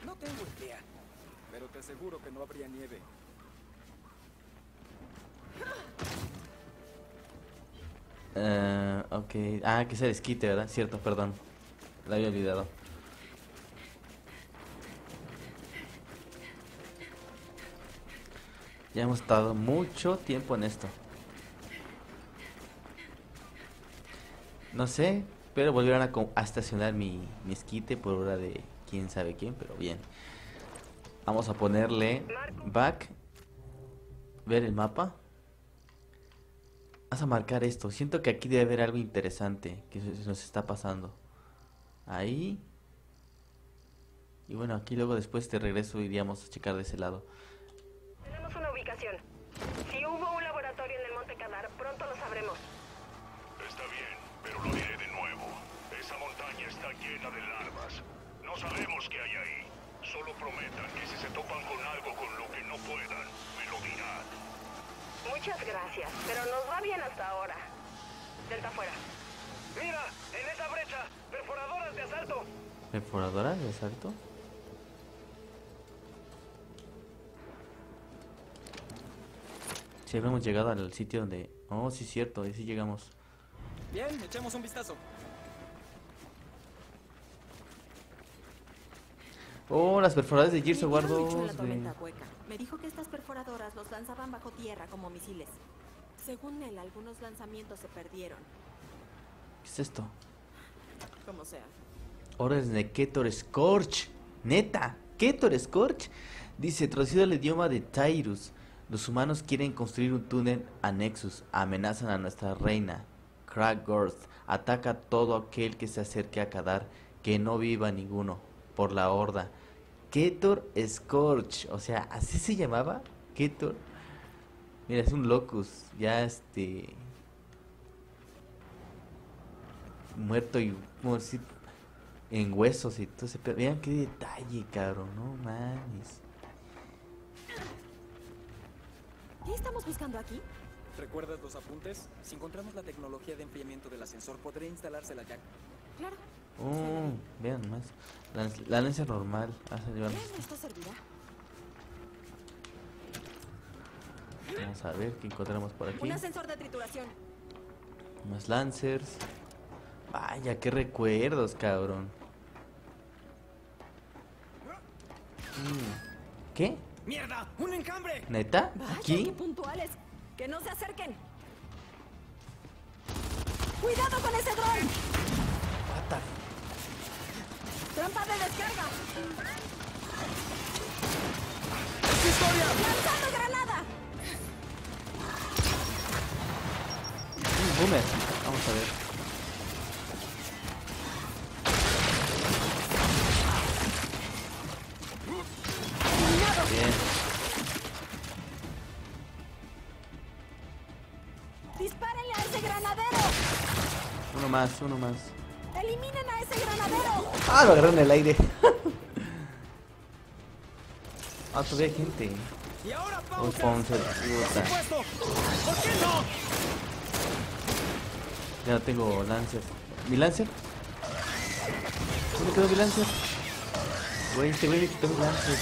No tengo idea, pero te aseguro que no habría nieve. Uh, ok. Ah, que se desquite, ¿verdad? Cierto, perdón. La había olvidado. Ya hemos estado mucho tiempo en esto. No sé, pero volvieron a, a estacionar mi, mi esquite por hora de... quién sabe quién, pero bien. Vamos a ponerle back. Ver el mapa. Vamos a marcar esto. Siento que aquí debe haber algo interesante que se nos está pasando. Ahí. Y bueno, aquí luego después de regreso iríamos a checar de ese lado. Tenemos una ubicación. Si hubo un laboratorio en el Monte Kadar, pronto lo sabremos. Está bien, pero lo diré de nuevo. Esa montaña está llena de larvas. No sabemos qué hay ahí. Solo prometan que si se topan con algo con lo que no puedan, me lo dirán. Muchas gracias, pero nos va bien hasta ahora. Delta fuera. Mira, en esa brecha, perforadoras de asalto. ¿Perforadoras de asalto? Si habíamos llegado al sitio donde... Oh, sí, cierto, ahí sí llegamos. Bien, echemos un vistazo. Oh, las perforadoras de Gears of War dos. Me dijo que estas perforadoras los lanzaban bajo tierra como misiles. Según él, algunos lanzamientos se perdieron. ¿Qué es esto? Como sea. Órdenes de Ketor Scorch. Neta, Ketor Scorch. Dice, traducido al idioma de Tyrus. Los humanos quieren construir un túnel a Nexus. Amenazan a nuestra reina. Crackgorth ataca a todo aquel que se acerque a Kadar. Que no viva ninguno. Por la horda. Ketor Scorch. O sea, así se llamaba. Ketor. Mira, es un Locust. Ya este... muerto y... en huesos y todo ese pedo. Vean qué detalle, cabrón. No mames. ¿Qué estamos buscando aquí? ¿Recuerdas los apuntes? Si encontramos la tecnología de enfriamiento del ascensor, podré instalársela, Jack. Claro. Oh, vean más. La, la lanza normal. ¿Esto servirá? Vamos a ver qué encontramos por aquí. Un ascensor de trituración. Más lancers. Vaya, qué recuerdos, cabrón. Mm. ¿Qué? ¡Mierda! ¡Un encambre! ¿Neta? Vaya, ¿aquí? ¡Qué puntuales! ¡Que no se acerquen! ¡Cuidado con ese dron! What the... ¡Trampa de descarga! ¡Es historia! ¡Lanzando granada! Un boomer. Vamos a ver. Bien. ¡Dispárenle a ese granadero! Uno más, uno más. ¡Eliminen a ese granadero! ¡Ah, lo agarró en el aire! ¡Ah, todavía hay gente! ¡Y ahora pausa! ¡Por supuesto! ¿Por qué no? Ya no tengo lancer. ¿Mi lancer? ¿Dónde quedó mi lancer? Güey, este güey le quitó mi lancer.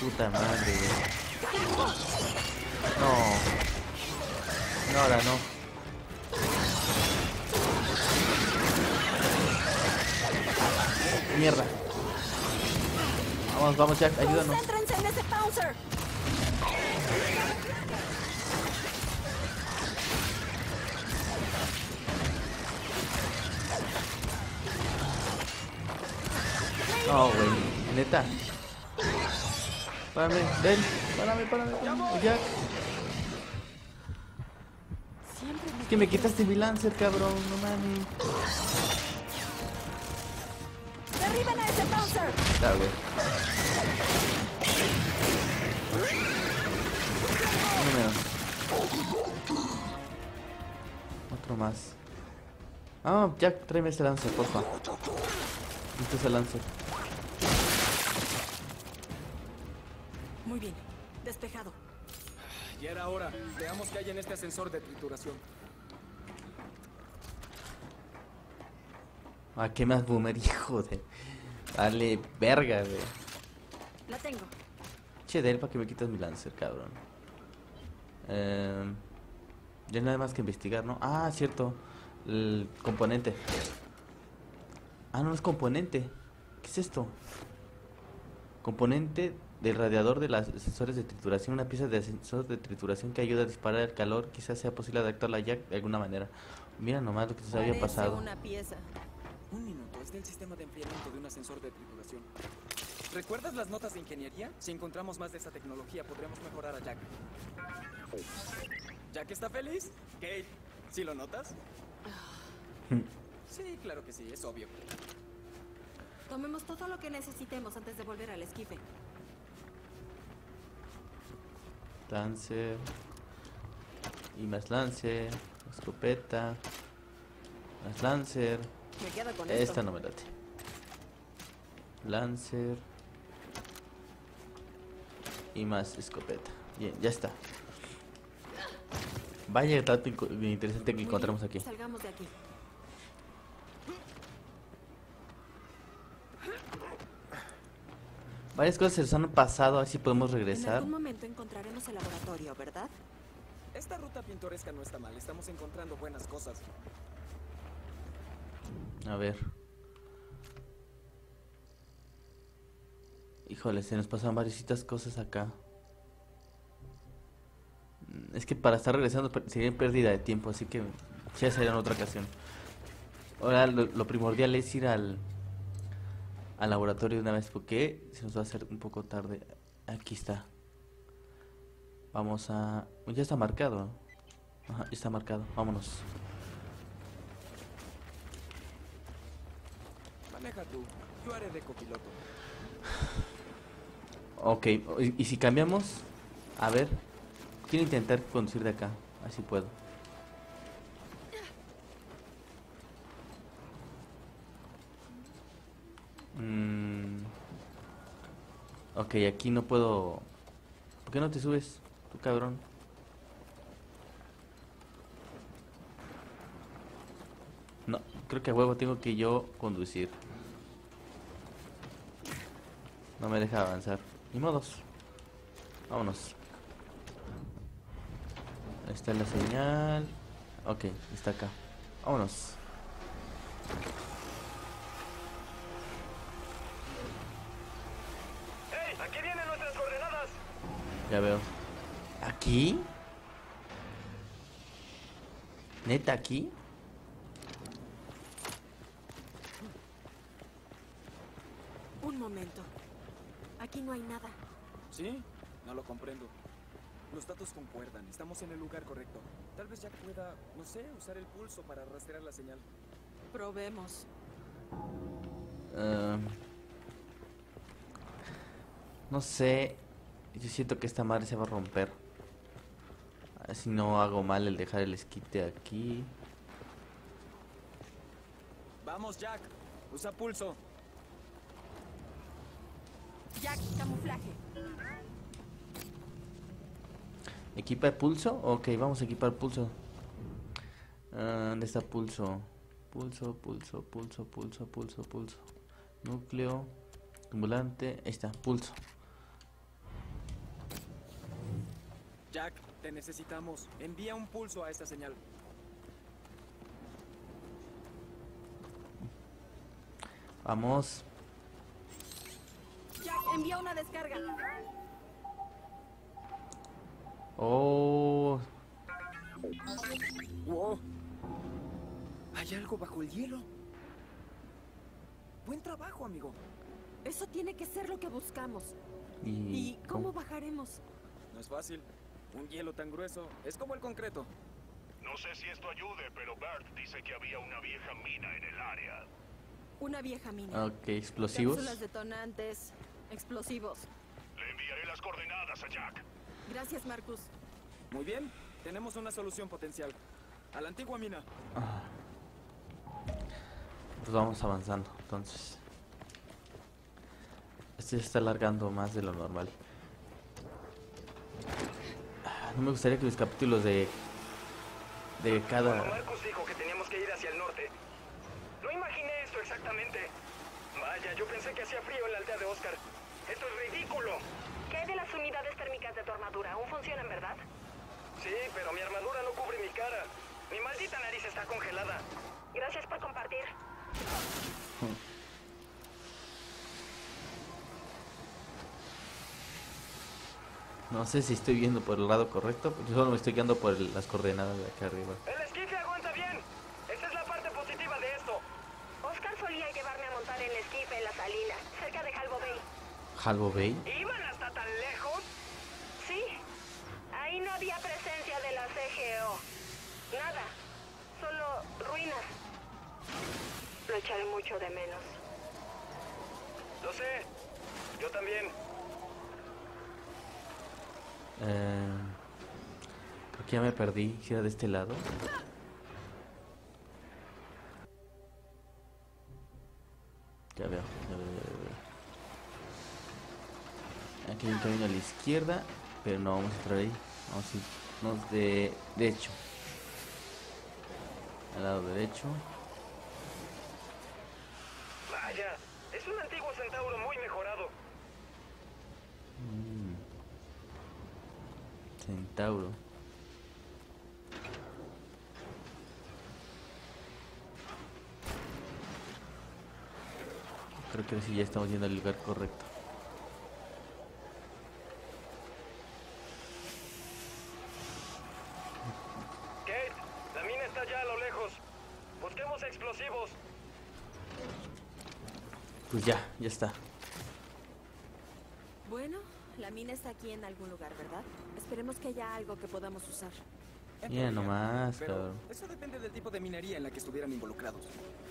Puta madre, güey. No. No, ahora no. Mierda. Vamos, vamos, Jack, ayúdanos. No, güey. Neta. Párame, ven, párame, párame, párame. Jack. Es que me quitaste mi lancer, cabrón, no mames. Derriban a ese Bowser. Dale, güey. Otro más. Ah, oh, Jack, tráeme ese lancer, porfa. Listo ese lancer. Muy bien, despejado. Ya era hora. Veamos qué hay en este ascensor de trituración. Ah, qué más boomer, hijo de... Dale, verga, güey. La tengo. Che, Del, para que me quitas mi lancer, cabrón. Eh, ya nada más que investigar, ¿no? Ah, cierto. El componente. Ah, no es componente. ¿Qué es esto? Componente... del radiador de los sensores de trituración, una pieza de sensor de trituración que ayuda a disparar el calor. Quizás sea posible adaptarla a Jack de alguna manera. Mira nomás lo que se había pasado. Una pieza. Un minuto, es del sistema de enfriamiento de un ascensor de trituración. ¿Recuerdas las notas de ingeniería? Si encontramos más de esa tecnología, podremos mejorar a Jack. ¿Jack está feliz? Kate, ¿sí lo notas? Sí, claro que sí, es obvio. Tomemos todo lo que necesitemos antes de volver al esquife. Lancer y más lancer, escopeta, más lancer. Me quedo con esta, esto. No me late. Lancer y más escopeta. Bien, ya está. Vaya dato interesante que encontramos aquí. Salgamos de aquí. Varias cosas se nos han pasado, así podemos regresar. En algún momento encontraremos el laboratorio, ¿verdad? Esta ruta pintoresca no está mal, estamos encontrando buenas cosas. A ver. Híjole, se nos pasan varias cosas acá. Es que para estar regresando sería pérdida de tiempo, así que ya será en otra ocasión. Ahora lo, lo primordial es ir al, al laboratorio de una vez, porque se nos va a hacer un poco tarde. Aquí está. Vamos a... Ya está marcado. Ajá, ya está marcado. Vámonos. Maneja tú. Yo haré de copiloto. Ok. Y, y si cambiamos... A ver... Quiero intentar conducir de acá. Así puedo. Mm. Ok, aquí no puedo... ¿Por qué no te subes? Tú cabrón. No, creo que a huevo tengo que yo conducir. No me deja avanzar. Ni modos. Vámonos. Ahí está la señal. Ok, está acá. Vámonos. ¡Hey! ¡Aquí vienen nuestras coordenadas! Ya veo. ¿Aquí? ¿Neta aquí? Un momento. Aquí no hay nada. ¿Sí? No lo comprendo. Los datos concuerdan, estamos en el lugar correcto. Tal vez Jack pueda, no sé, usar el pulso para rastrear la señal. Probemos. Uh, no sé, yo siento que esta madre se va a romper. A ver si no hago mal el dejar el esquite aquí. Vamos Jack, usa pulso. Jack, camuflaje. ¿Equipar pulso? Ok, vamos a equipar pulso. uh, ¿Dónde está pulso? Pulso, pulso, pulso, pulso, pulso, pulso. Núcleo, ambulante, ahí está, pulso. Jack, te necesitamos. Envía un pulso a esta señal. Vamos. Jack, envía una descarga. Oh. Wow. Hay algo bajo el hielo. Buen trabajo, amigo. Eso tiene que ser lo que buscamos. ¿Y, ¿Y cómo, cómo bajaremos? No es fácil. Un hielo tan grueso es como el concreto. No sé si esto ayude, pero Bird dice que había una vieja mina en el área. Una vieja mina. Ok, explosivos. Cápsulas detonantes, explosivos. Le enviaré las coordenadas a Jack. Gracias, Marcus. Muy bien, tenemos una solución potencial. A la antigua mina. Ah. Pues vamos avanzando, entonces. Este se está alargando más de lo normal. Ah, no me gustaría que mis capítulos de... De cada... Bueno, Marcus dijo que teníamos que ir hacia el norte. No imaginé esto exactamente. Vaya, yo pensé que hacía frío en la aldea de Oscar. Esto es ridículo. ¿Qué hay de las unidades térmicas de tu armadura? ¿Aún funcionan, verdad? Sí, pero mi armadura no cubre mi cara. Mi maldita nariz está congelada. Gracias por compartir. No sé si estoy viendo por el lado correcto. Yo solo me estoy quedando por el, las coordenadas de acá arriba. El esquife aguanta bien. Esta es la parte positiva de esto. Oscar solía llevarme a montar en el esquife en la salina, cerca de Halvo Bay. ¿Halvo Bay? ¿Iban hasta tan lejos? Sí. Ahí no había presencia de la C G O. Nada. Solo ruinas. Lo echaré mucho de menos. Lo sé. Yo también. Eh, creo que ya me perdí. Si era de este lado. Ya veo, ya veo, ya veo. Aquí hay un camino a la izquierda, pero no vamos a entrar ahí. Vamos a irnos de derecho. Al lado derecho. Vaya, es un antiguo centauro muy mejorado. Mm. Centauro. Creo que sí ya estamos yendo al lugar correcto. Kate, la mina está allá a lo lejos. Busquemos explosivos. Pues ya, ya está. Bueno, la mina está aquí en algún lugar, ¿verdad? Esperemos que haya algo que podamos usar. Ya nomás, cabrón. Eso depende del tipo de minería en la que estuvieran involucrados.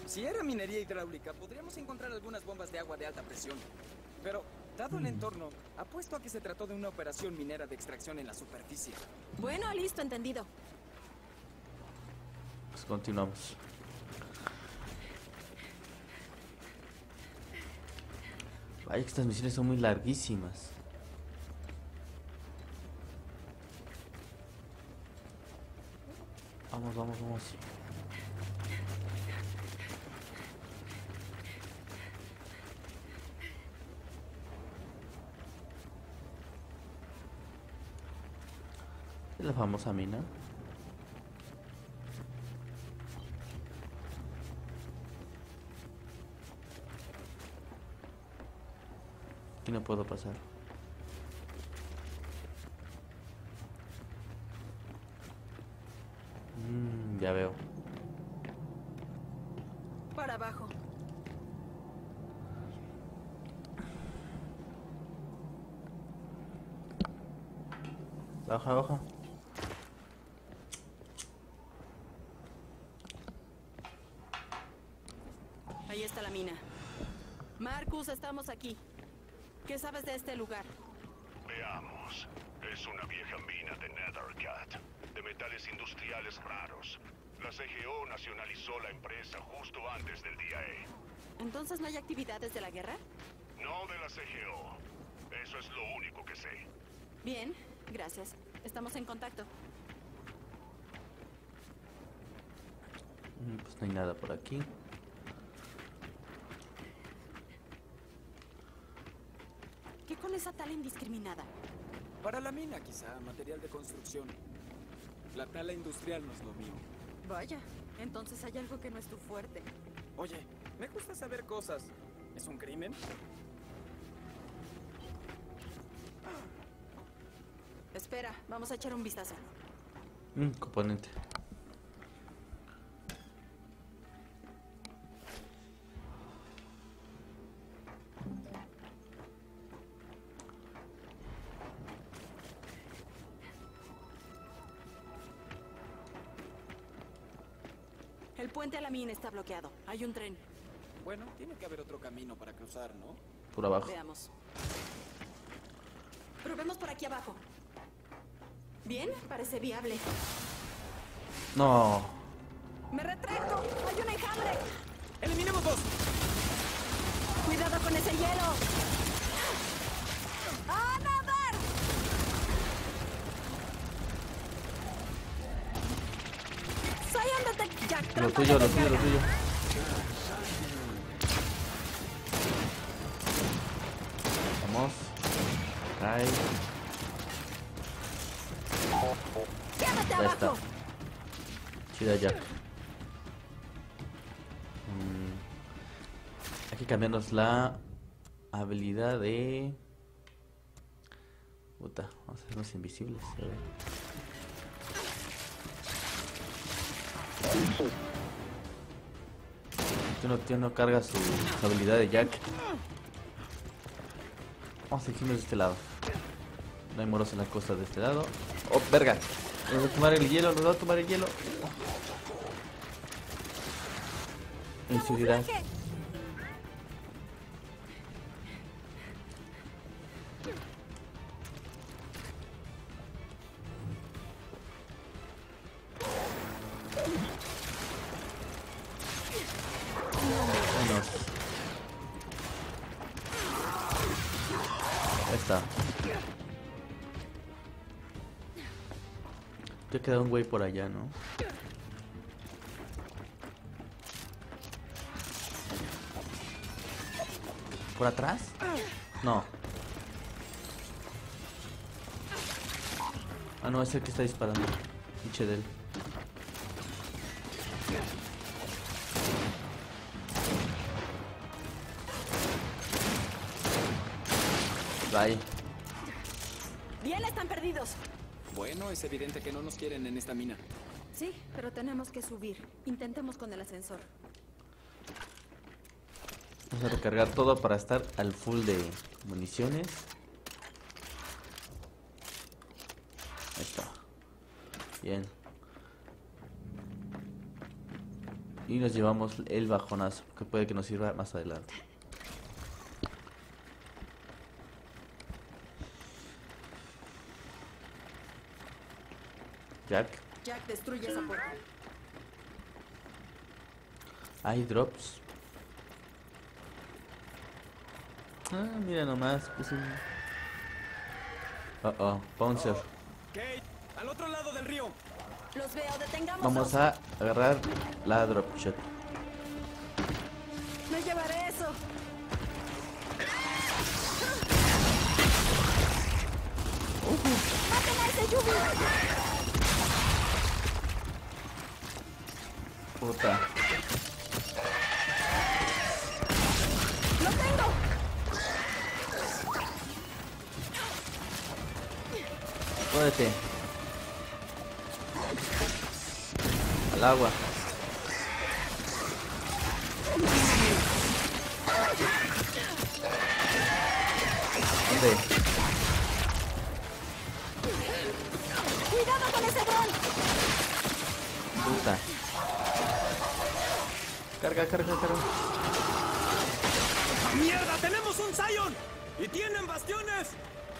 Si era minería hidráulica, podríamos encontrar algunas bombas de agua de alta presión. Pero, dado el entorno, apuesto a que se trató de una operación minera de extracción en la superficie. Bueno, listo, entendido. Pues continuamos. Vaya, estas misiones son muy larguísimas. Vamos, vamos, vamos. Es la famosa mina. Aquí no puedo pasar. Ya veo. Para abajo. Baja, baja. Ahí está la mina. Marcus, estamos aquí. ¿Qué sabes de este lugar? Veamos. Es una vieja mina de Nethercut, de metales industriales raros. La C G O nacionalizó la empresa justo antes del día E. ¿Entonces no hay actividades de la guerra? No de la C G O. Eso es lo único que sé. Bien, gracias. Estamos en contacto. Pues no hay nada por aquí. ¿Qué con esa tala indiscriminada? Para la mina, quizá, material de construcción. La tala industrial no es lo mío. Vaya, entonces hay algo que no es tu fuerte. Oye, me gusta saber cosas. ¿Es un crimen? Espera, vamos a echar un vistazo. Mm, componente. El puente a la mina está bloqueado. Hay un tren. Bueno, tiene que haber otro camino para cruzar, ¿no? Por abajo. Veamos. Probemos por aquí abajo. Bien, parece viable. No. Me retracto. Hay un enjambre. Eliminemos dos. Cuidado con ese hielo. ¡A nadar! Soy un detective. Jack, lo tuyo, lo tuyo, lo tuyo. Vamos. Ahí. Ya está. Chida, Jack. Mm. Hay que cambiarnos la habilidad de... Puta, vamos a hacernos invisibles. A ver. Este no, tío, no carga su habilidad de Jack. Vamos a irnos de este lado. No hay moros en las costas de este lado. Oh, verga. Nos va a tomar el hielo, nos va a tomar el hielo. Inseguridad. Ahí está. Te queda un güey por allá, ¿no? ¿Por atrás? No. Ah, no, es el que está disparando. Pinche de él. Bye. Bien, están perdidos. Bueno, es evidente que no nos quieren en esta mina. Sí, pero tenemos que subir. Intentemos con el ascensor. Vamos a recargar todo para estar al full de municiones. Ahí está. Bien. Y nos llevamos el bajonazo, que puede que nos sirva más adelante. Jack. Jack, destruye esa puerta. Hay drops. Ah, mira nomás. Pues un... Oh, oh, bouncer. Okay. Al otro lado del río. Los veo, detengamos. Vamos a agarrar la drop shot. Me llevaré eso. Uh-huh. ¡Maten a ese lluvia! Puta. ¡Lo tengo! Jódete. Al agua. ¿Dónde? ¡Cuidado con ese dron! Puta. Carga, carga, carga. ¡Mierda! ¡Tenemos un Zion! ¡Y tienen bastiones!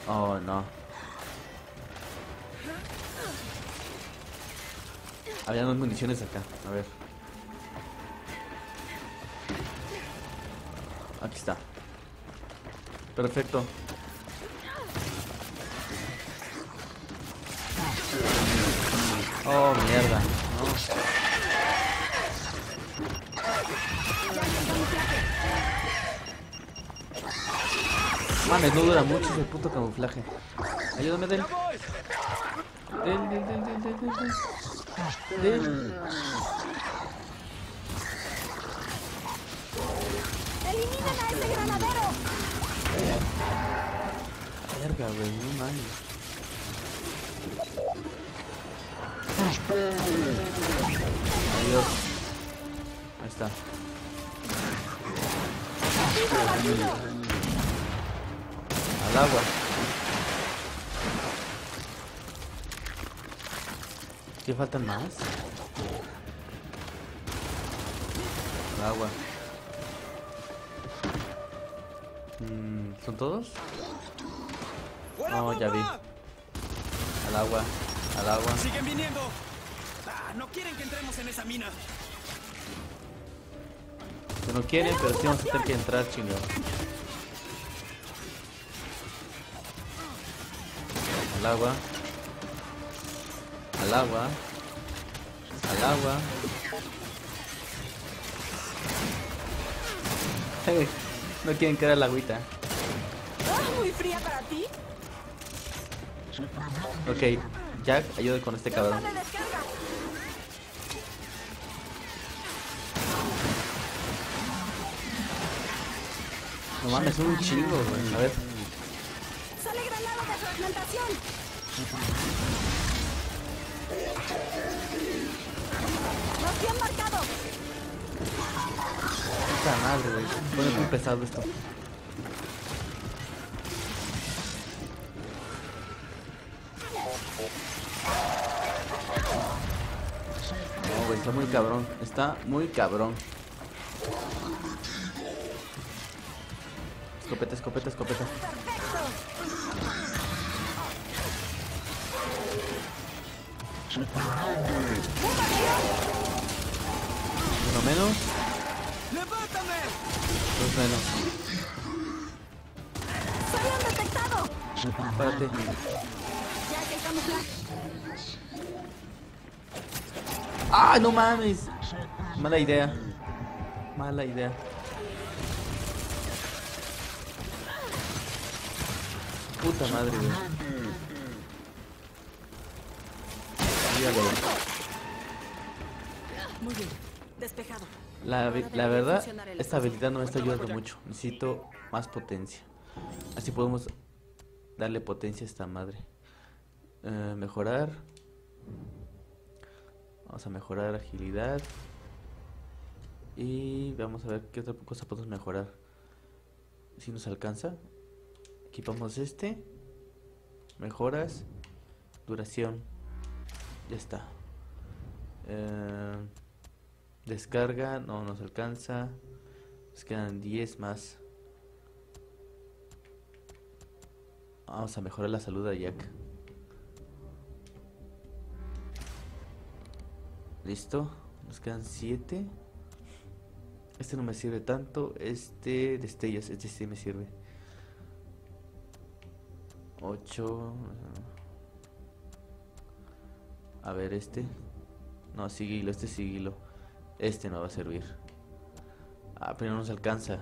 Oh, no. Había dos municiones acá. A ver. Aquí está. Perfecto. Oh, mierda. No. Mames, no dura mucho ese puto camuflaje. Ayúdame, Del. Del, del, del, del, del, del. Del. ¡Eliminen a ese granadero! Verga, güey, no mames. Adiós. Ahí está. Al agua. ¿Qué faltan más? Al agua. ¿Son todos? No, ya vi. Al agua, al agua. Siguen viniendo. No quieren que entremos en esa mina. No quieren, pero sí vamos a tener que entrar, chingado. Al agua. Al agua. Al agua. Hey, no quieren quedar la agüita. ¿Muy fría para ti? Ok, Jack, ayude con este cabrón. No mames, un chingo, güey. A ver. Sale granada de fragmentación. Los han marcado. Puta madre, güey. Pone muy pesado esto. No, güey, está muy cabrón. Está muy cabrón. Escopeta, escopeta, escopeta. Uno menos. ¡Levátame! Dos menos. habían detectado. Espérate. Ya que estamos ya. ¡Ah, no mames! Mala idea. Mala idea. Puta madre, güey. Muy bien, despejado. La, la verdad, esta habilidad no me está ayudando mucho. Necesito más potencia. Así podemos darle potencia a esta madre. eh, Mejorar. Vamos a mejorar agilidad. Y vamos a ver qué otra cosa podemos mejorar. Si nos alcanza. Equipamos este. Mejoras. Duración. Ya está. eh, Descarga, no nos alcanza. Nos quedan diez más. Vamos a mejorar la salud de Jack. Listo. Nos quedan siete. Este no me sirve tanto. Este destellos, este sí me sirve. Ocho. A ver, este. No, síguilo, este síguilo. Este no va a servir. Ah, pero no nos alcanza.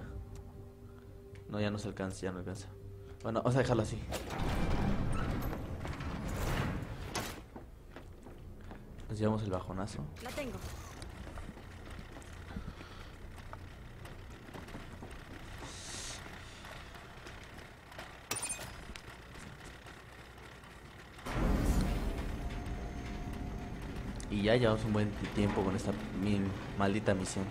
No, ya nos alcanza, ya no alcanza. Bueno, vamos a dejarlo así. Nos llevamos el bajonazo. La tengo. Y ya llevamos un buen tiempo con esta mi maldita misión.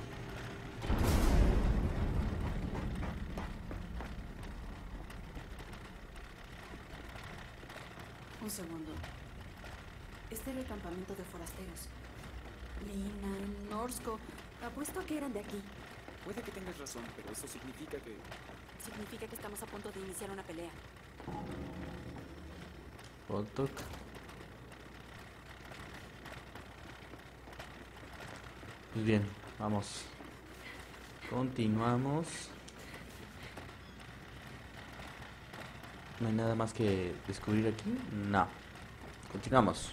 Un segundo. Este era el campamento de forasteros. Lina, Norsco. Apuesto a que eran de aquí. Puede que tengas razón, pero eso significa que... Significa que estamos a punto de iniciar una pelea. Voltok. Bien, vamos. Continuamos. No hay nada más que descubrir aquí. No. Continuamos.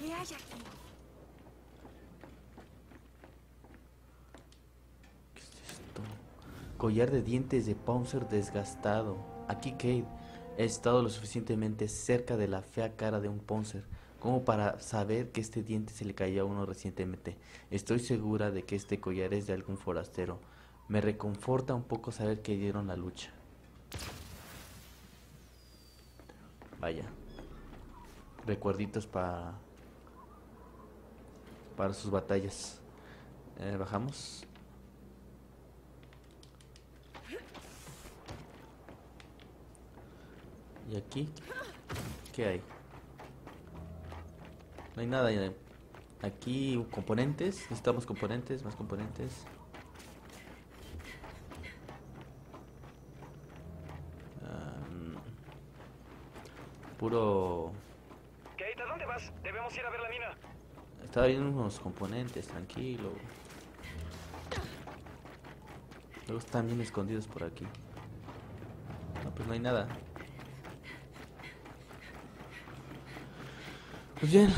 ¿Qué hay aquí? Collar de dientes de Pouncer desgastado. Aquí Kate, he estado lo suficientemente cerca de la fea cara de un Pouncer como para saber que este diente se le cayó a uno recientemente. Estoy segura de que este collar es de algún forastero. Me reconforta un poco saber que dieron la lucha. Vaya. Recuerditos para... para sus batallas. Eh, bajamos. ¿Y aquí? ¿Qué hay? No hay nada. Aquí componentes. Necesitamos componentes, más componentes. Um, puro... Kate, ¿a dónde vas? Debemos ir a ver la mina. Estaba viendo unos componentes, tranquilo. Luego están bien escondidos por aquí. No, pues no hay nada. Pues bien,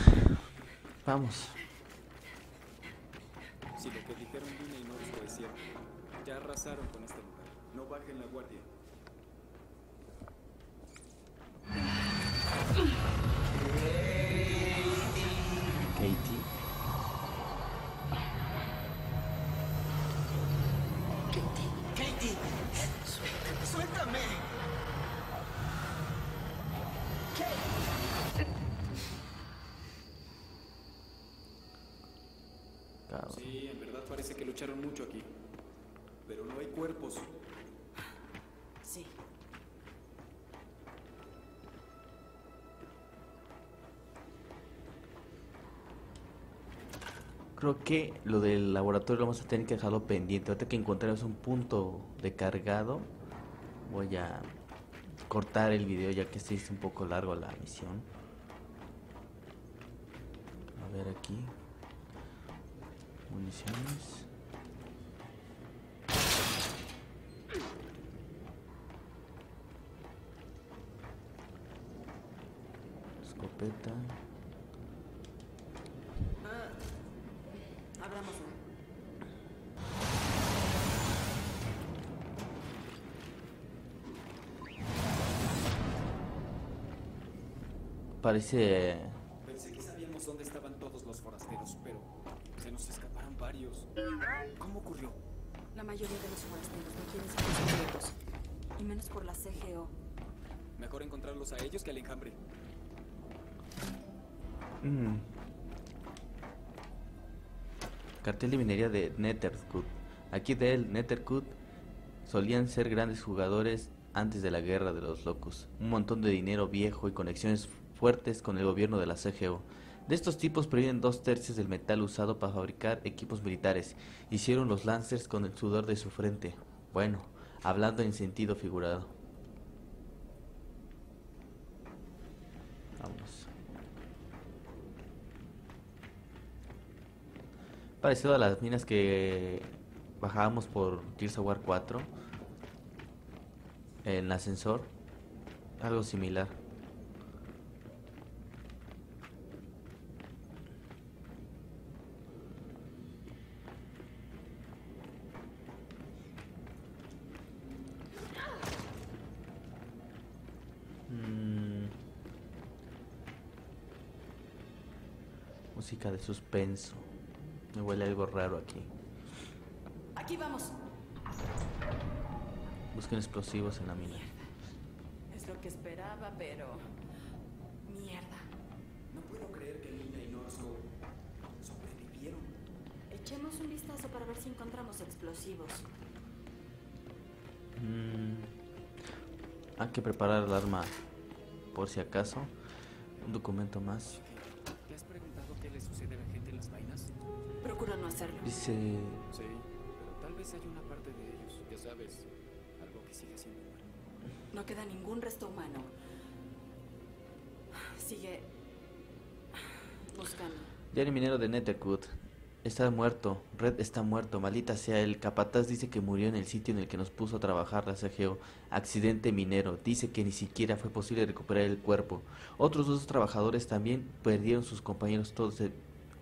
vamos. Si lo que dijeron Lina y Norsco es cierto, ya arrasaron con este lugar. No bajen la guardia. Katie. Katie. Katie. Suéltame. Suéltame. Sí, en verdad parece que lucharon mucho aquí. Pero no hay cuerpos. Sí. Creo que lo del laboratorio lo vamos a tener que dejarlo pendiente. Ahorita que encontremos un punto de cargado, voy a cortar el video ya que se hizo un poco largo la misión. ver aquí. Municiones. Escopeta. Uh, abramos uno. Parece... Pensé que sabíamos dónde estaban todos los forasteros, pero se nos escaparon varios. ¿Cómo ocurrió? La mayoría de los forasteros no quieren ser secretos, y menos por la C G O. Mejor encontrarlos a ellos que al enjambre. Mm. Cartel de minería de Nethercut. Aquí del Nethercut solían ser grandes jugadores antes de la guerra de los Locust. Un montón de dinero viejo y conexiones fuertes con el gobierno de la C G O. De estos tipos provienen dos tercios del metal usado para fabricar equipos militares. Hicieron los Lancers con el sudor de su frente. Bueno, hablando en sentido figurado. Vamos. Parecido a las minas que bajábamos por Gears of War cuatro en el ascensor, algo similar. Mm. Música de suspenso. Me huele algo raro aquí. Aquí vamos. Busquen explosivos en la mina. Mierda. Es lo que esperaba, pero... Mierda. No puedo creer que Lina y Norsco sobrevivieron. Echemos un vistazo para ver si encontramos explosivos. Mm. Hay que preparar el arma por si acaso. Un documento más. ¿Te has preguntado qué le sucede a la gente en las vainas? Procura no hacerlo. Dice... Sí, pero tal vez hay una parte de ellos, ya sabes, algo que sigue siendo humano. No queda ningún resto humano. Sigue... buscando. Jerry, minero de Nethercut, está muerto. Red está muerto, maldita sea él. Capataz dice que murió en el sitio en el que nos puso a trabajar la C G O. Accidente minero. Dice que ni siquiera fue posible recuperar el cuerpo. Otros dos trabajadores también perdieron sus compañeros, todos... De...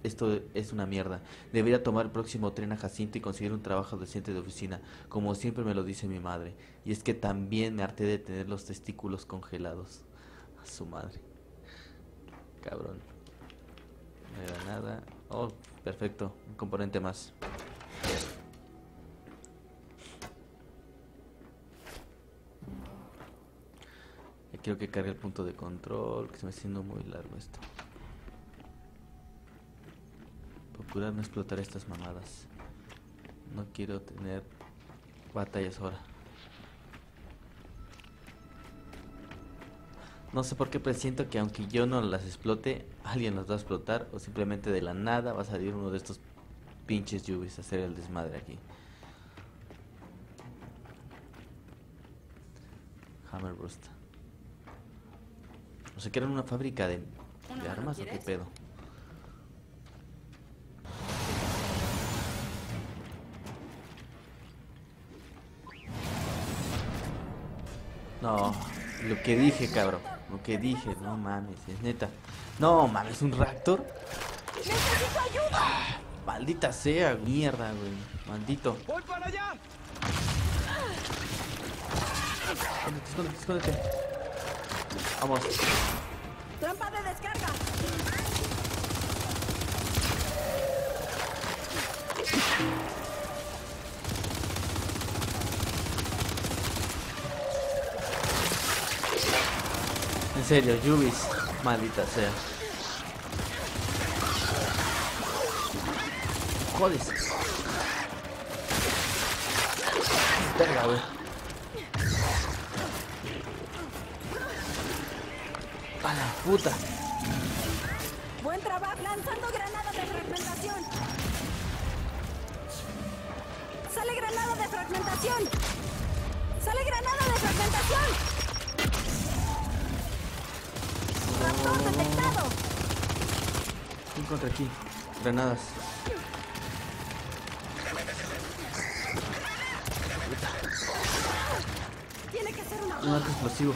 Esto es una mierda. Debería tomar el próximo tren a Jacinto y conseguir un trabajo decente de oficina, como siempre me lo dice mi madre. Y es que también me harté de tener los testículos congelados. A su madre. Cabrón. No era nada. Oh, perfecto. Un componente más. Quiero que cargue el punto de control, que se me está haciendo muy largo esto. Procurar no explotar estas mamadas. No quiero tener batallas ahora. No sé por qué presiento que aunque yo no las explote, alguien las va a explotar, o simplemente de la nada va a salir uno de estos pinches yubis a hacer el desmadre aquí. Hammerburst. O sea que era una fábrica de, de armas o qué pedo. No, lo que dije, cabrón. Lo que dije, no mames, es neta. No mames, un reactor. ¡Necesito ayuda! Ah, maldita sea, mierda, güey. Maldito. ¡Voy para allá! Escóndete, escóndete, escóndete. Vamos. ¡Trampa de descarga! En serio, Yubis, maldita sea. Joder. Verga, güey. A la puta. Buen trabajo lanzando granadas de fragmentación. Sale granada de fragmentación. Sale granada de fragmentación. ¡Raptor detectado! ¿Qué encontré aquí? Granadas. Un arco explosivo.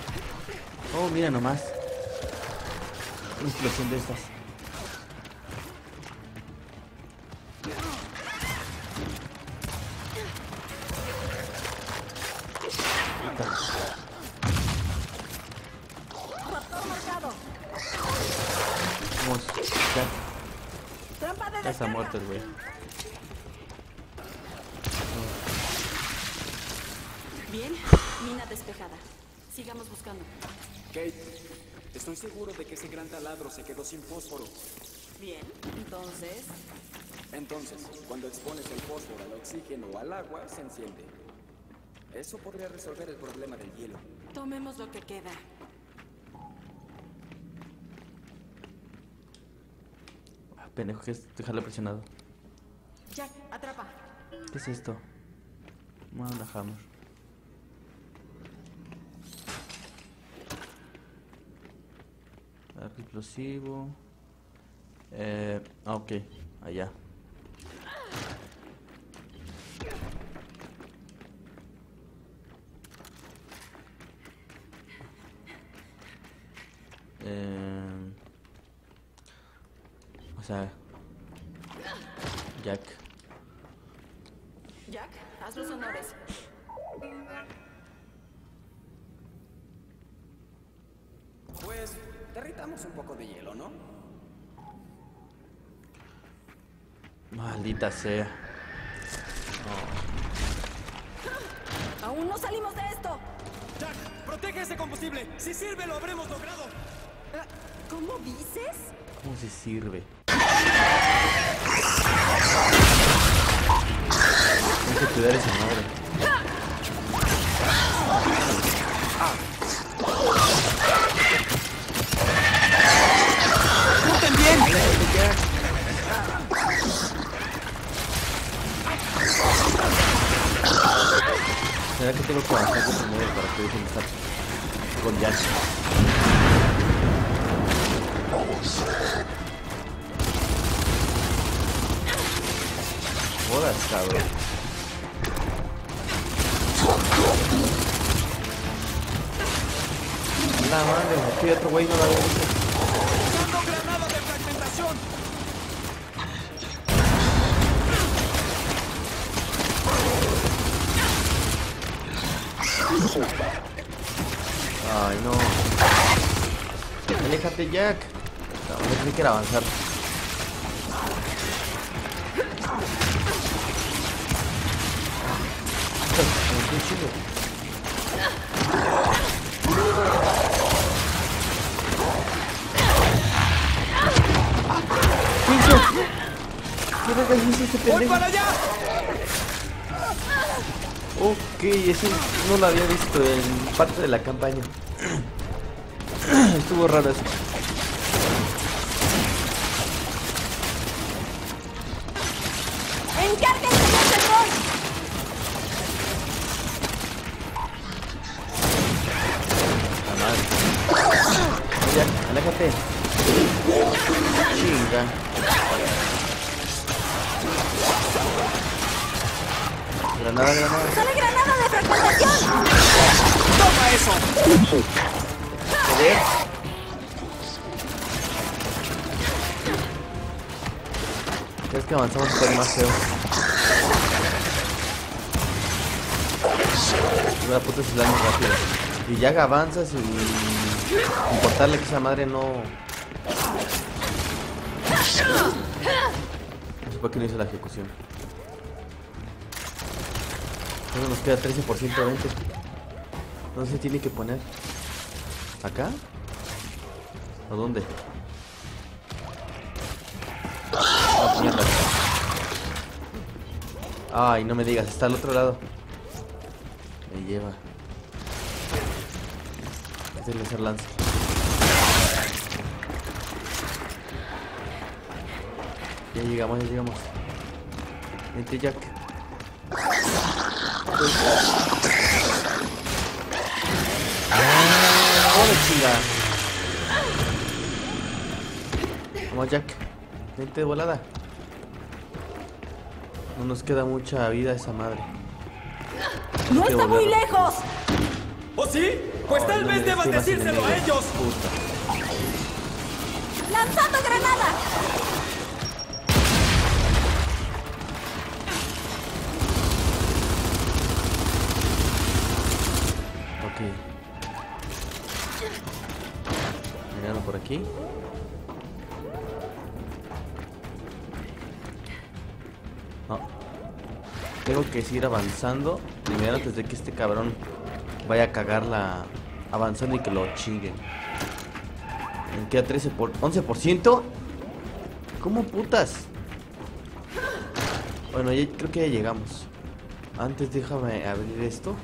Oh, mira nomás. Una explosión de estas. Vamos, ya. Ya está muerto el güey. Bien, mina despejada. Sigamos buscando. Kate, estoy seguro de que ese gran taladro se quedó sin fósforo. Bien, entonces... Entonces, cuando expones el fósforo al oxígeno o al agua, se enciende. Eso podría resolver el problema del hielo. Tomemos lo que queda. Ah, pendejo, que es dejarlo presionado. Jack, atrapa. ¿Qué es esto? Vamos a hammer. Arco explosivo. Eh, ok, allá. Eh, o sea, Jack. Jack, haz los honores. Pues derritamos un poco de hielo, ¿no? Maldita sea. Oh. Aún no salimos de esto. Jack, protege ese combustible. Si sirve, lo habremos logrado. ¿Cómo dices? ¿Cómo se sirve? Hay que cuidar a esa madre. ¡Bien! ¿Será que tengo que avanzar con primero para que dejen estar con Jack? Jodas, cabrón. La madre, estoy otro güey, no la veo mucho. Ay, no. Aléjate, Jack. Vamos a tener que avanzar. Qué chido. ¿Qué hizo? ¿Qué pendejo? ¡Voy para allá! Ok, ese no lo había visto en parte de la campaña. Estuvo raro eso. ¡Encárguense de ese gol! Ya, aléjate. Chinga. Granada, granada. ¡Sale granada de fragmentación! ¡Toma eso! ¿Joder? ¿Crees que avanzamos por más feo? Una puta se la más rápida. Y ya avanza sin importarle que esa madre no... No sé por qué no hizo la ejecución. Solo nos queda trece por ciento de veinte. ¿Dónde se tiene que poner? ¿Acá? ¿O dónde? Ah, mierda. Ay, no me digas, está al otro lado. Me lleva. Este es el hacer lanza. Ya llegamos, ya llegamos. Vente, Jack. ¡Ah! ¡Hola, chica! Vamos, Jack. Vente de volada. No nos queda mucha vida esa madre. ¡No está volada. Muy lejos! ¿Oh sí? Pues oh, tal no vez debas decírselo a ellos. Puta. ¡Lanzando granada! Ok. Miralo por aquí. No. Tengo que seguir avanzando primero antes de que este cabrón vaya a cagarla avanzando y que lo chinguen. Me queda trece por once por ciento. ¿Cómo putas? Bueno, ya, creo que ya llegamos. Antes déjame abrir esto.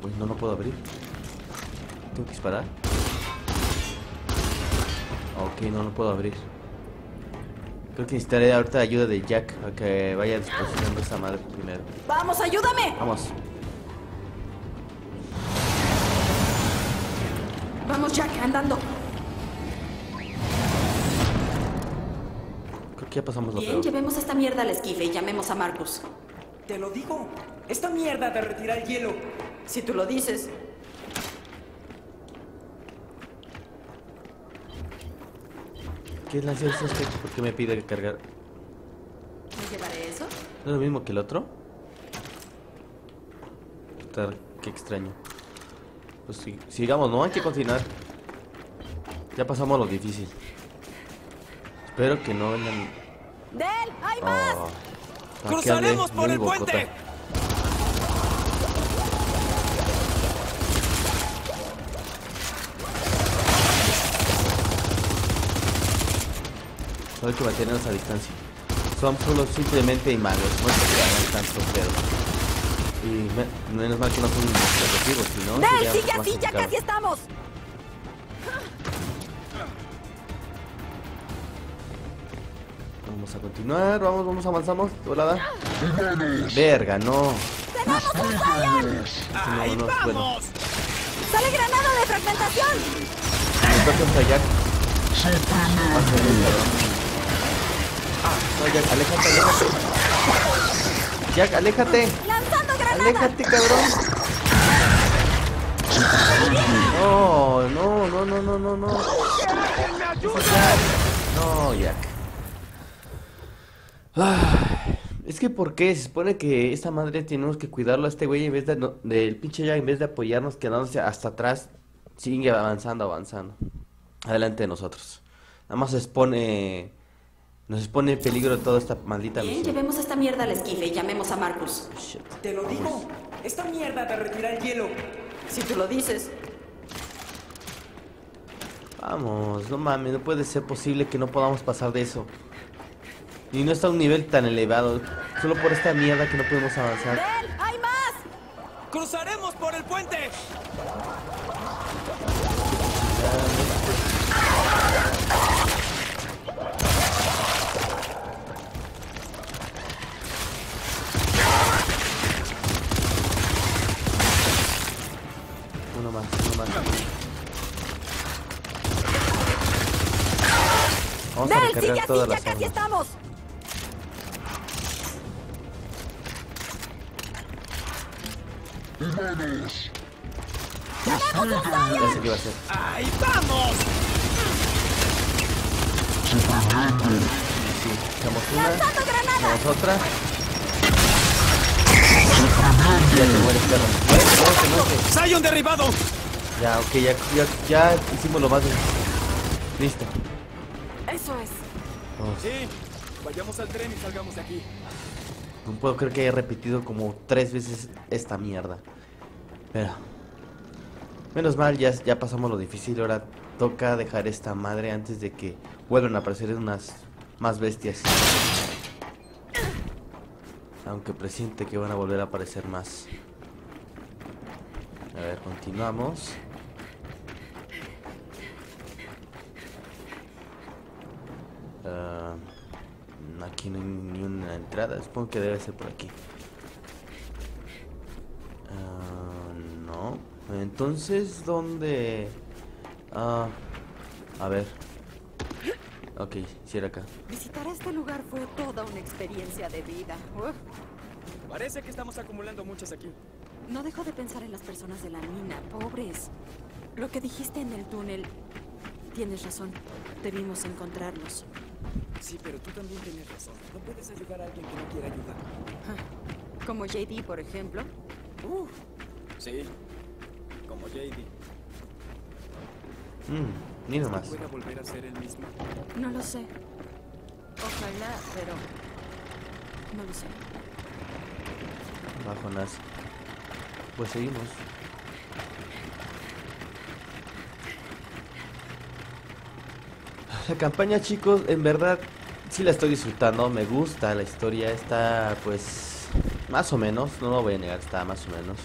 Pues no, no puedo abrir. Tengo que disparar. Ok, no, no puedo abrir. Creo que necesitaré ahorita ayuda de Jack a que vaya disposicionando esa madre primero. ¡Vamos, ayúdame! Vamos. Vamos, Jack, andando. Creo que ya pasamos lo peor. Bien, llevemos esta mierda al esquife y llamemos a Marcus. Te lo digo, esta mierda derretirá el hielo. Si tú lo dices. ¿Qué es la ciencia? ¿Por qué me pide cargar? ¿Me llevaré eso? ¿No es lo mismo que el otro? Qué extraño. Pues sí, sigamos, ¿no? Hay que continuar. Ya pasamos lo difícil. Espero que no vengan. ¡Del! ¡Hay oh, más! ¡Cruzaremos por el bocota. puente! Solo hay que mantenernos a distancia. Son solo simplemente imanes. No se quedan tanto, pero... Y menos mal que no son nuestros objetivos, sino... ¡Del, sigue así! ¡Ya casi estamos! Vamos a continuar, vamos, vamos, avanzamos. Volada. ¡Verga, no! ¡Tenemos un Zion! ¡Ahí vamos! ¡Sale granada de fragmentación! Entonces a Jack. No, Jack, aléjate, aléjate. Jack, aléjate. ¡Aléjate, cabrón! No, no, no, no, no, no, no. No, Jack. Ah, es que ¿por qué? Se supone que esta madre tenemos que cuidarlo a este güey en vez de no, del pinche Jack, en vez de apoyarnos quedándose hasta atrás, sigue avanzando, avanzando. Adelante de nosotros. Nada más se expone. Nos pone en peligro toda esta maldita misión. Bien, llevemos esta mierda al esquife y llamemos a Marcus. Shit. Te lo digo, vamos. Esta mierda te retira el hielo. Si tú lo dices. Vamos, no mames, no puede ser posible que no podamos pasar de eso. Y no está a un nivel tan elevado. Solo por esta mierda que no podemos avanzar. ¡Del! ¡Hay más! ¡Cruzaremos por el puente! Uno más, uno más. Vamos a recargar todas las armas. Ya sé qué iba a hacer. ¡Ahí vamos! Sí, echamos una, echamos otra. Ya te mueres, claro. ¡Zion derribado! Ya, ok, ya, ya, ya hicimos lo más de... Listo. Eso es. Oh. Sí, vayamos al tren y salgamos de aquí. No puedo creer que haya repetido como tres veces esta mierda. Pero... menos mal, ya, ya pasamos lo difícil. Ahora toca dejar esta madre antes de que vuelvan a aparecer unas más bestias. Aunque presiente que van a volver a aparecer más. A ver, continuamos. Uh, aquí no hay ni una entrada. Supongo que debe ser por aquí. Uh, no. Entonces, ¿dónde? Uh, a ver. Ok, si era acá. Visitar este lugar fue toda una experiencia de vida. Uf. Parece que estamos acumulando muchas aquí. No dejo de pensar en las personas de la mina, pobres. Lo que dijiste en el túnel... Tienes razón, debimos encontrarlos. Sí, pero tú también tienes razón. No puedes ayudar a alguien que no quiera ayudar. Ah, como J D, por ejemplo. Uf. Sí, como J D. Mmm, ni nomás. ¿Puede volver a ser el mismo? No lo sé. Ojalá, pero... No lo sé. Bajonas. Pues seguimos. La campaña, chicos, en verdad sí la estoy disfrutando, me gusta la historia, está pues más o menos, no lo voy a negar, está más o menos.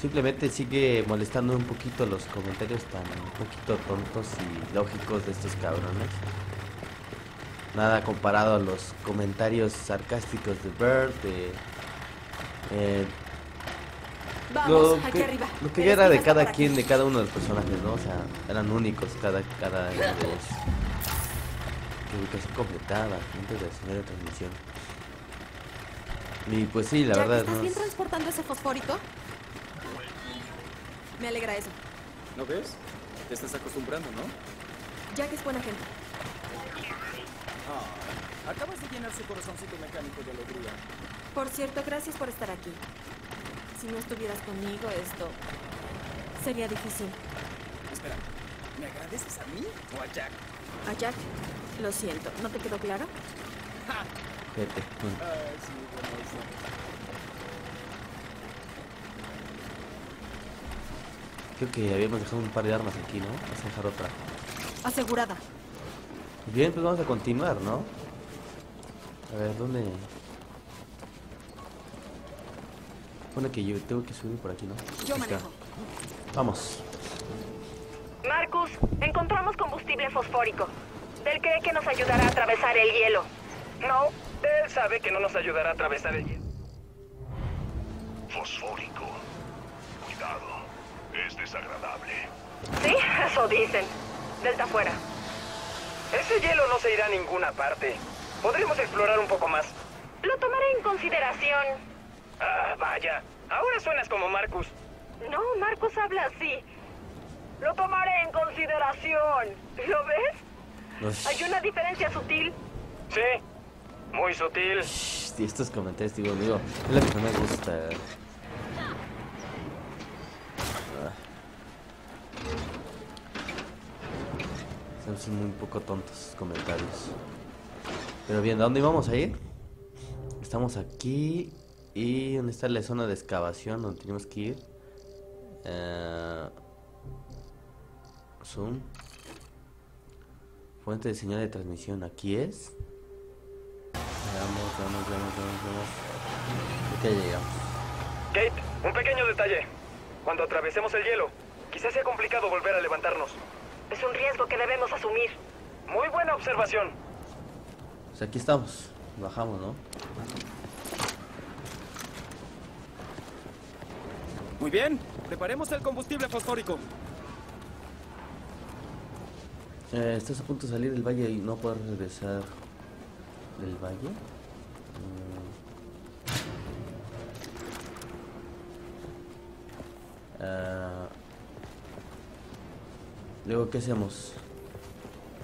Simplemente sigue molestando un poquito los comentarios tan un poquito tontos y lógicos de estos cabrones. Nada comparado a los comentarios sarcásticos de Bird, de... Eh, Lo que, lo que era de cada quien, de cada uno de los personajes, ¿no? O sea, eran únicos cada, cada uno de ellos. Que ubicación completada, antes de asumir la transmisión. Y pues sí, la verdad... ¿Estás bien transportando ese fosforito? Me alegra eso. ¿No ves? Te estás acostumbrando, ¿no? Jack es buena gente. Ah, acabas de llenar su corazoncito mecánico de alegría. Por cierto, gracias por estar aquí. Si no estuvieras conmigo, esto sería difícil. Espera, ¿me agradeces a mí o a Jack? A Jack, lo siento, ¿no te quedó claro? ¡Ja! Vete. Ay, sí, bueno, sí. Creo que habíamos dejado un par de armas aquí, ¿no? Vamos a dejar otra. Asegurada. Bien, pues vamos a continuar, ¿no? A ver, ¿dónde...? Bueno, que yo tengo que subir por aquí, ¿no? Yo manejo. Vamos. Marcus, encontramos combustible fosfórico. Él cree que nos ayudará a atravesar el hielo. No, él sabe que no nos ayudará a atravesar el hielo. Fosfórico. Cuidado, es desagradable. Sí, eso dicen. Delta fuera. Ese hielo no se irá a ninguna parte. Podremos explorar un poco más. Lo tomaré en consideración. Ah, vaya. Ahora suenas como Marcus. No, Marcus habla así. Lo tomaré en consideración. ¿Lo ves? Uf. Hay una diferencia sutil. Sí, muy sutil. Shh, estos comentarios, digo, digo, es lo que no me gusta. Ah. Son muy poco tontos comentarios. Pero bien, ¿a dónde íbamos a ir? Estamos aquí... ¿Y dónde está la zona de excavación donde tenemos que ir? Uh, zoom. Fuente de señal de transmisión. Aquí es. Vamos, vamos, vamos, vamos, vamos. Ok, llegamos. Kate, un pequeño detalle. Cuando atravesemos el hielo, quizás sea complicado volver a levantarnos. Es un riesgo que debemos asumir. Muy buena observación. Pues aquí estamos. Bajamos, ¿no? Muy bien, preparemos el combustible fosfórico. Eh, estás a punto de salir del valle y no poder regresar. ¿Del valle? Mm. Uh. Luego, ¿qué hacemos?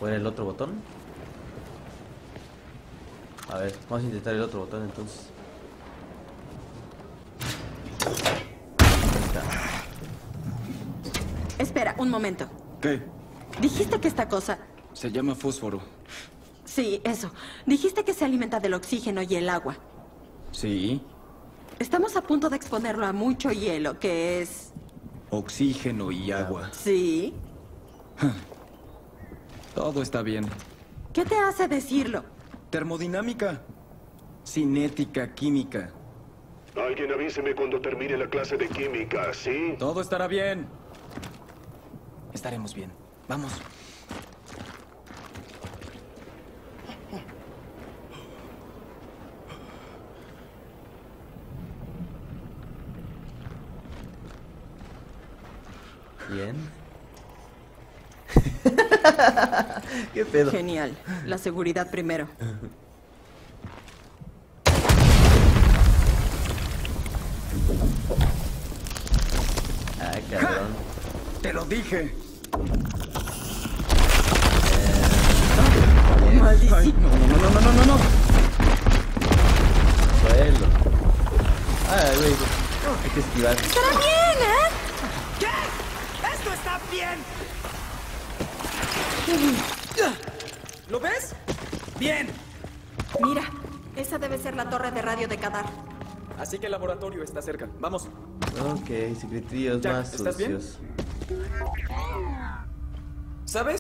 ¿Poner el otro botón? A ver, vamos a intentar el otro botón entonces. Espera, un momento. ¿Qué? Dijiste que esta cosa... Se llama fósforo. Sí, eso. Dijiste que se alimenta del oxígeno y el agua. Sí. Estamos a punto de exponerlo a mucho hielo, que es... Oxígeno y agua. Sí. Todo está bien. ¿Qué te hace decirlo? Termodinámica. Cinética química. Alguien avíseme cuando termine la clase de química, ¿sí? Todo estará bien. Estaremos bien. Vamos. Bien. ¿Qué pedo? Genial. La seguridad primero. Ah, cabrón. ¡Te lo dije! Eh... ¡Maldito! Ay, no, no, no, no, no, no, no. Suelo. Ay, güey. Hay que esquivar. ¡Estará bien, eh! ¿Qué? ¡Esto está bien! ¿Lo ves? ¡Bien! Mira, esa debe ser la torre de radio de Kadar. Así que el laboratorio está cerca. Vamos. Ok, secretarios más sucios. ¿Estás bien? ¿Sabes?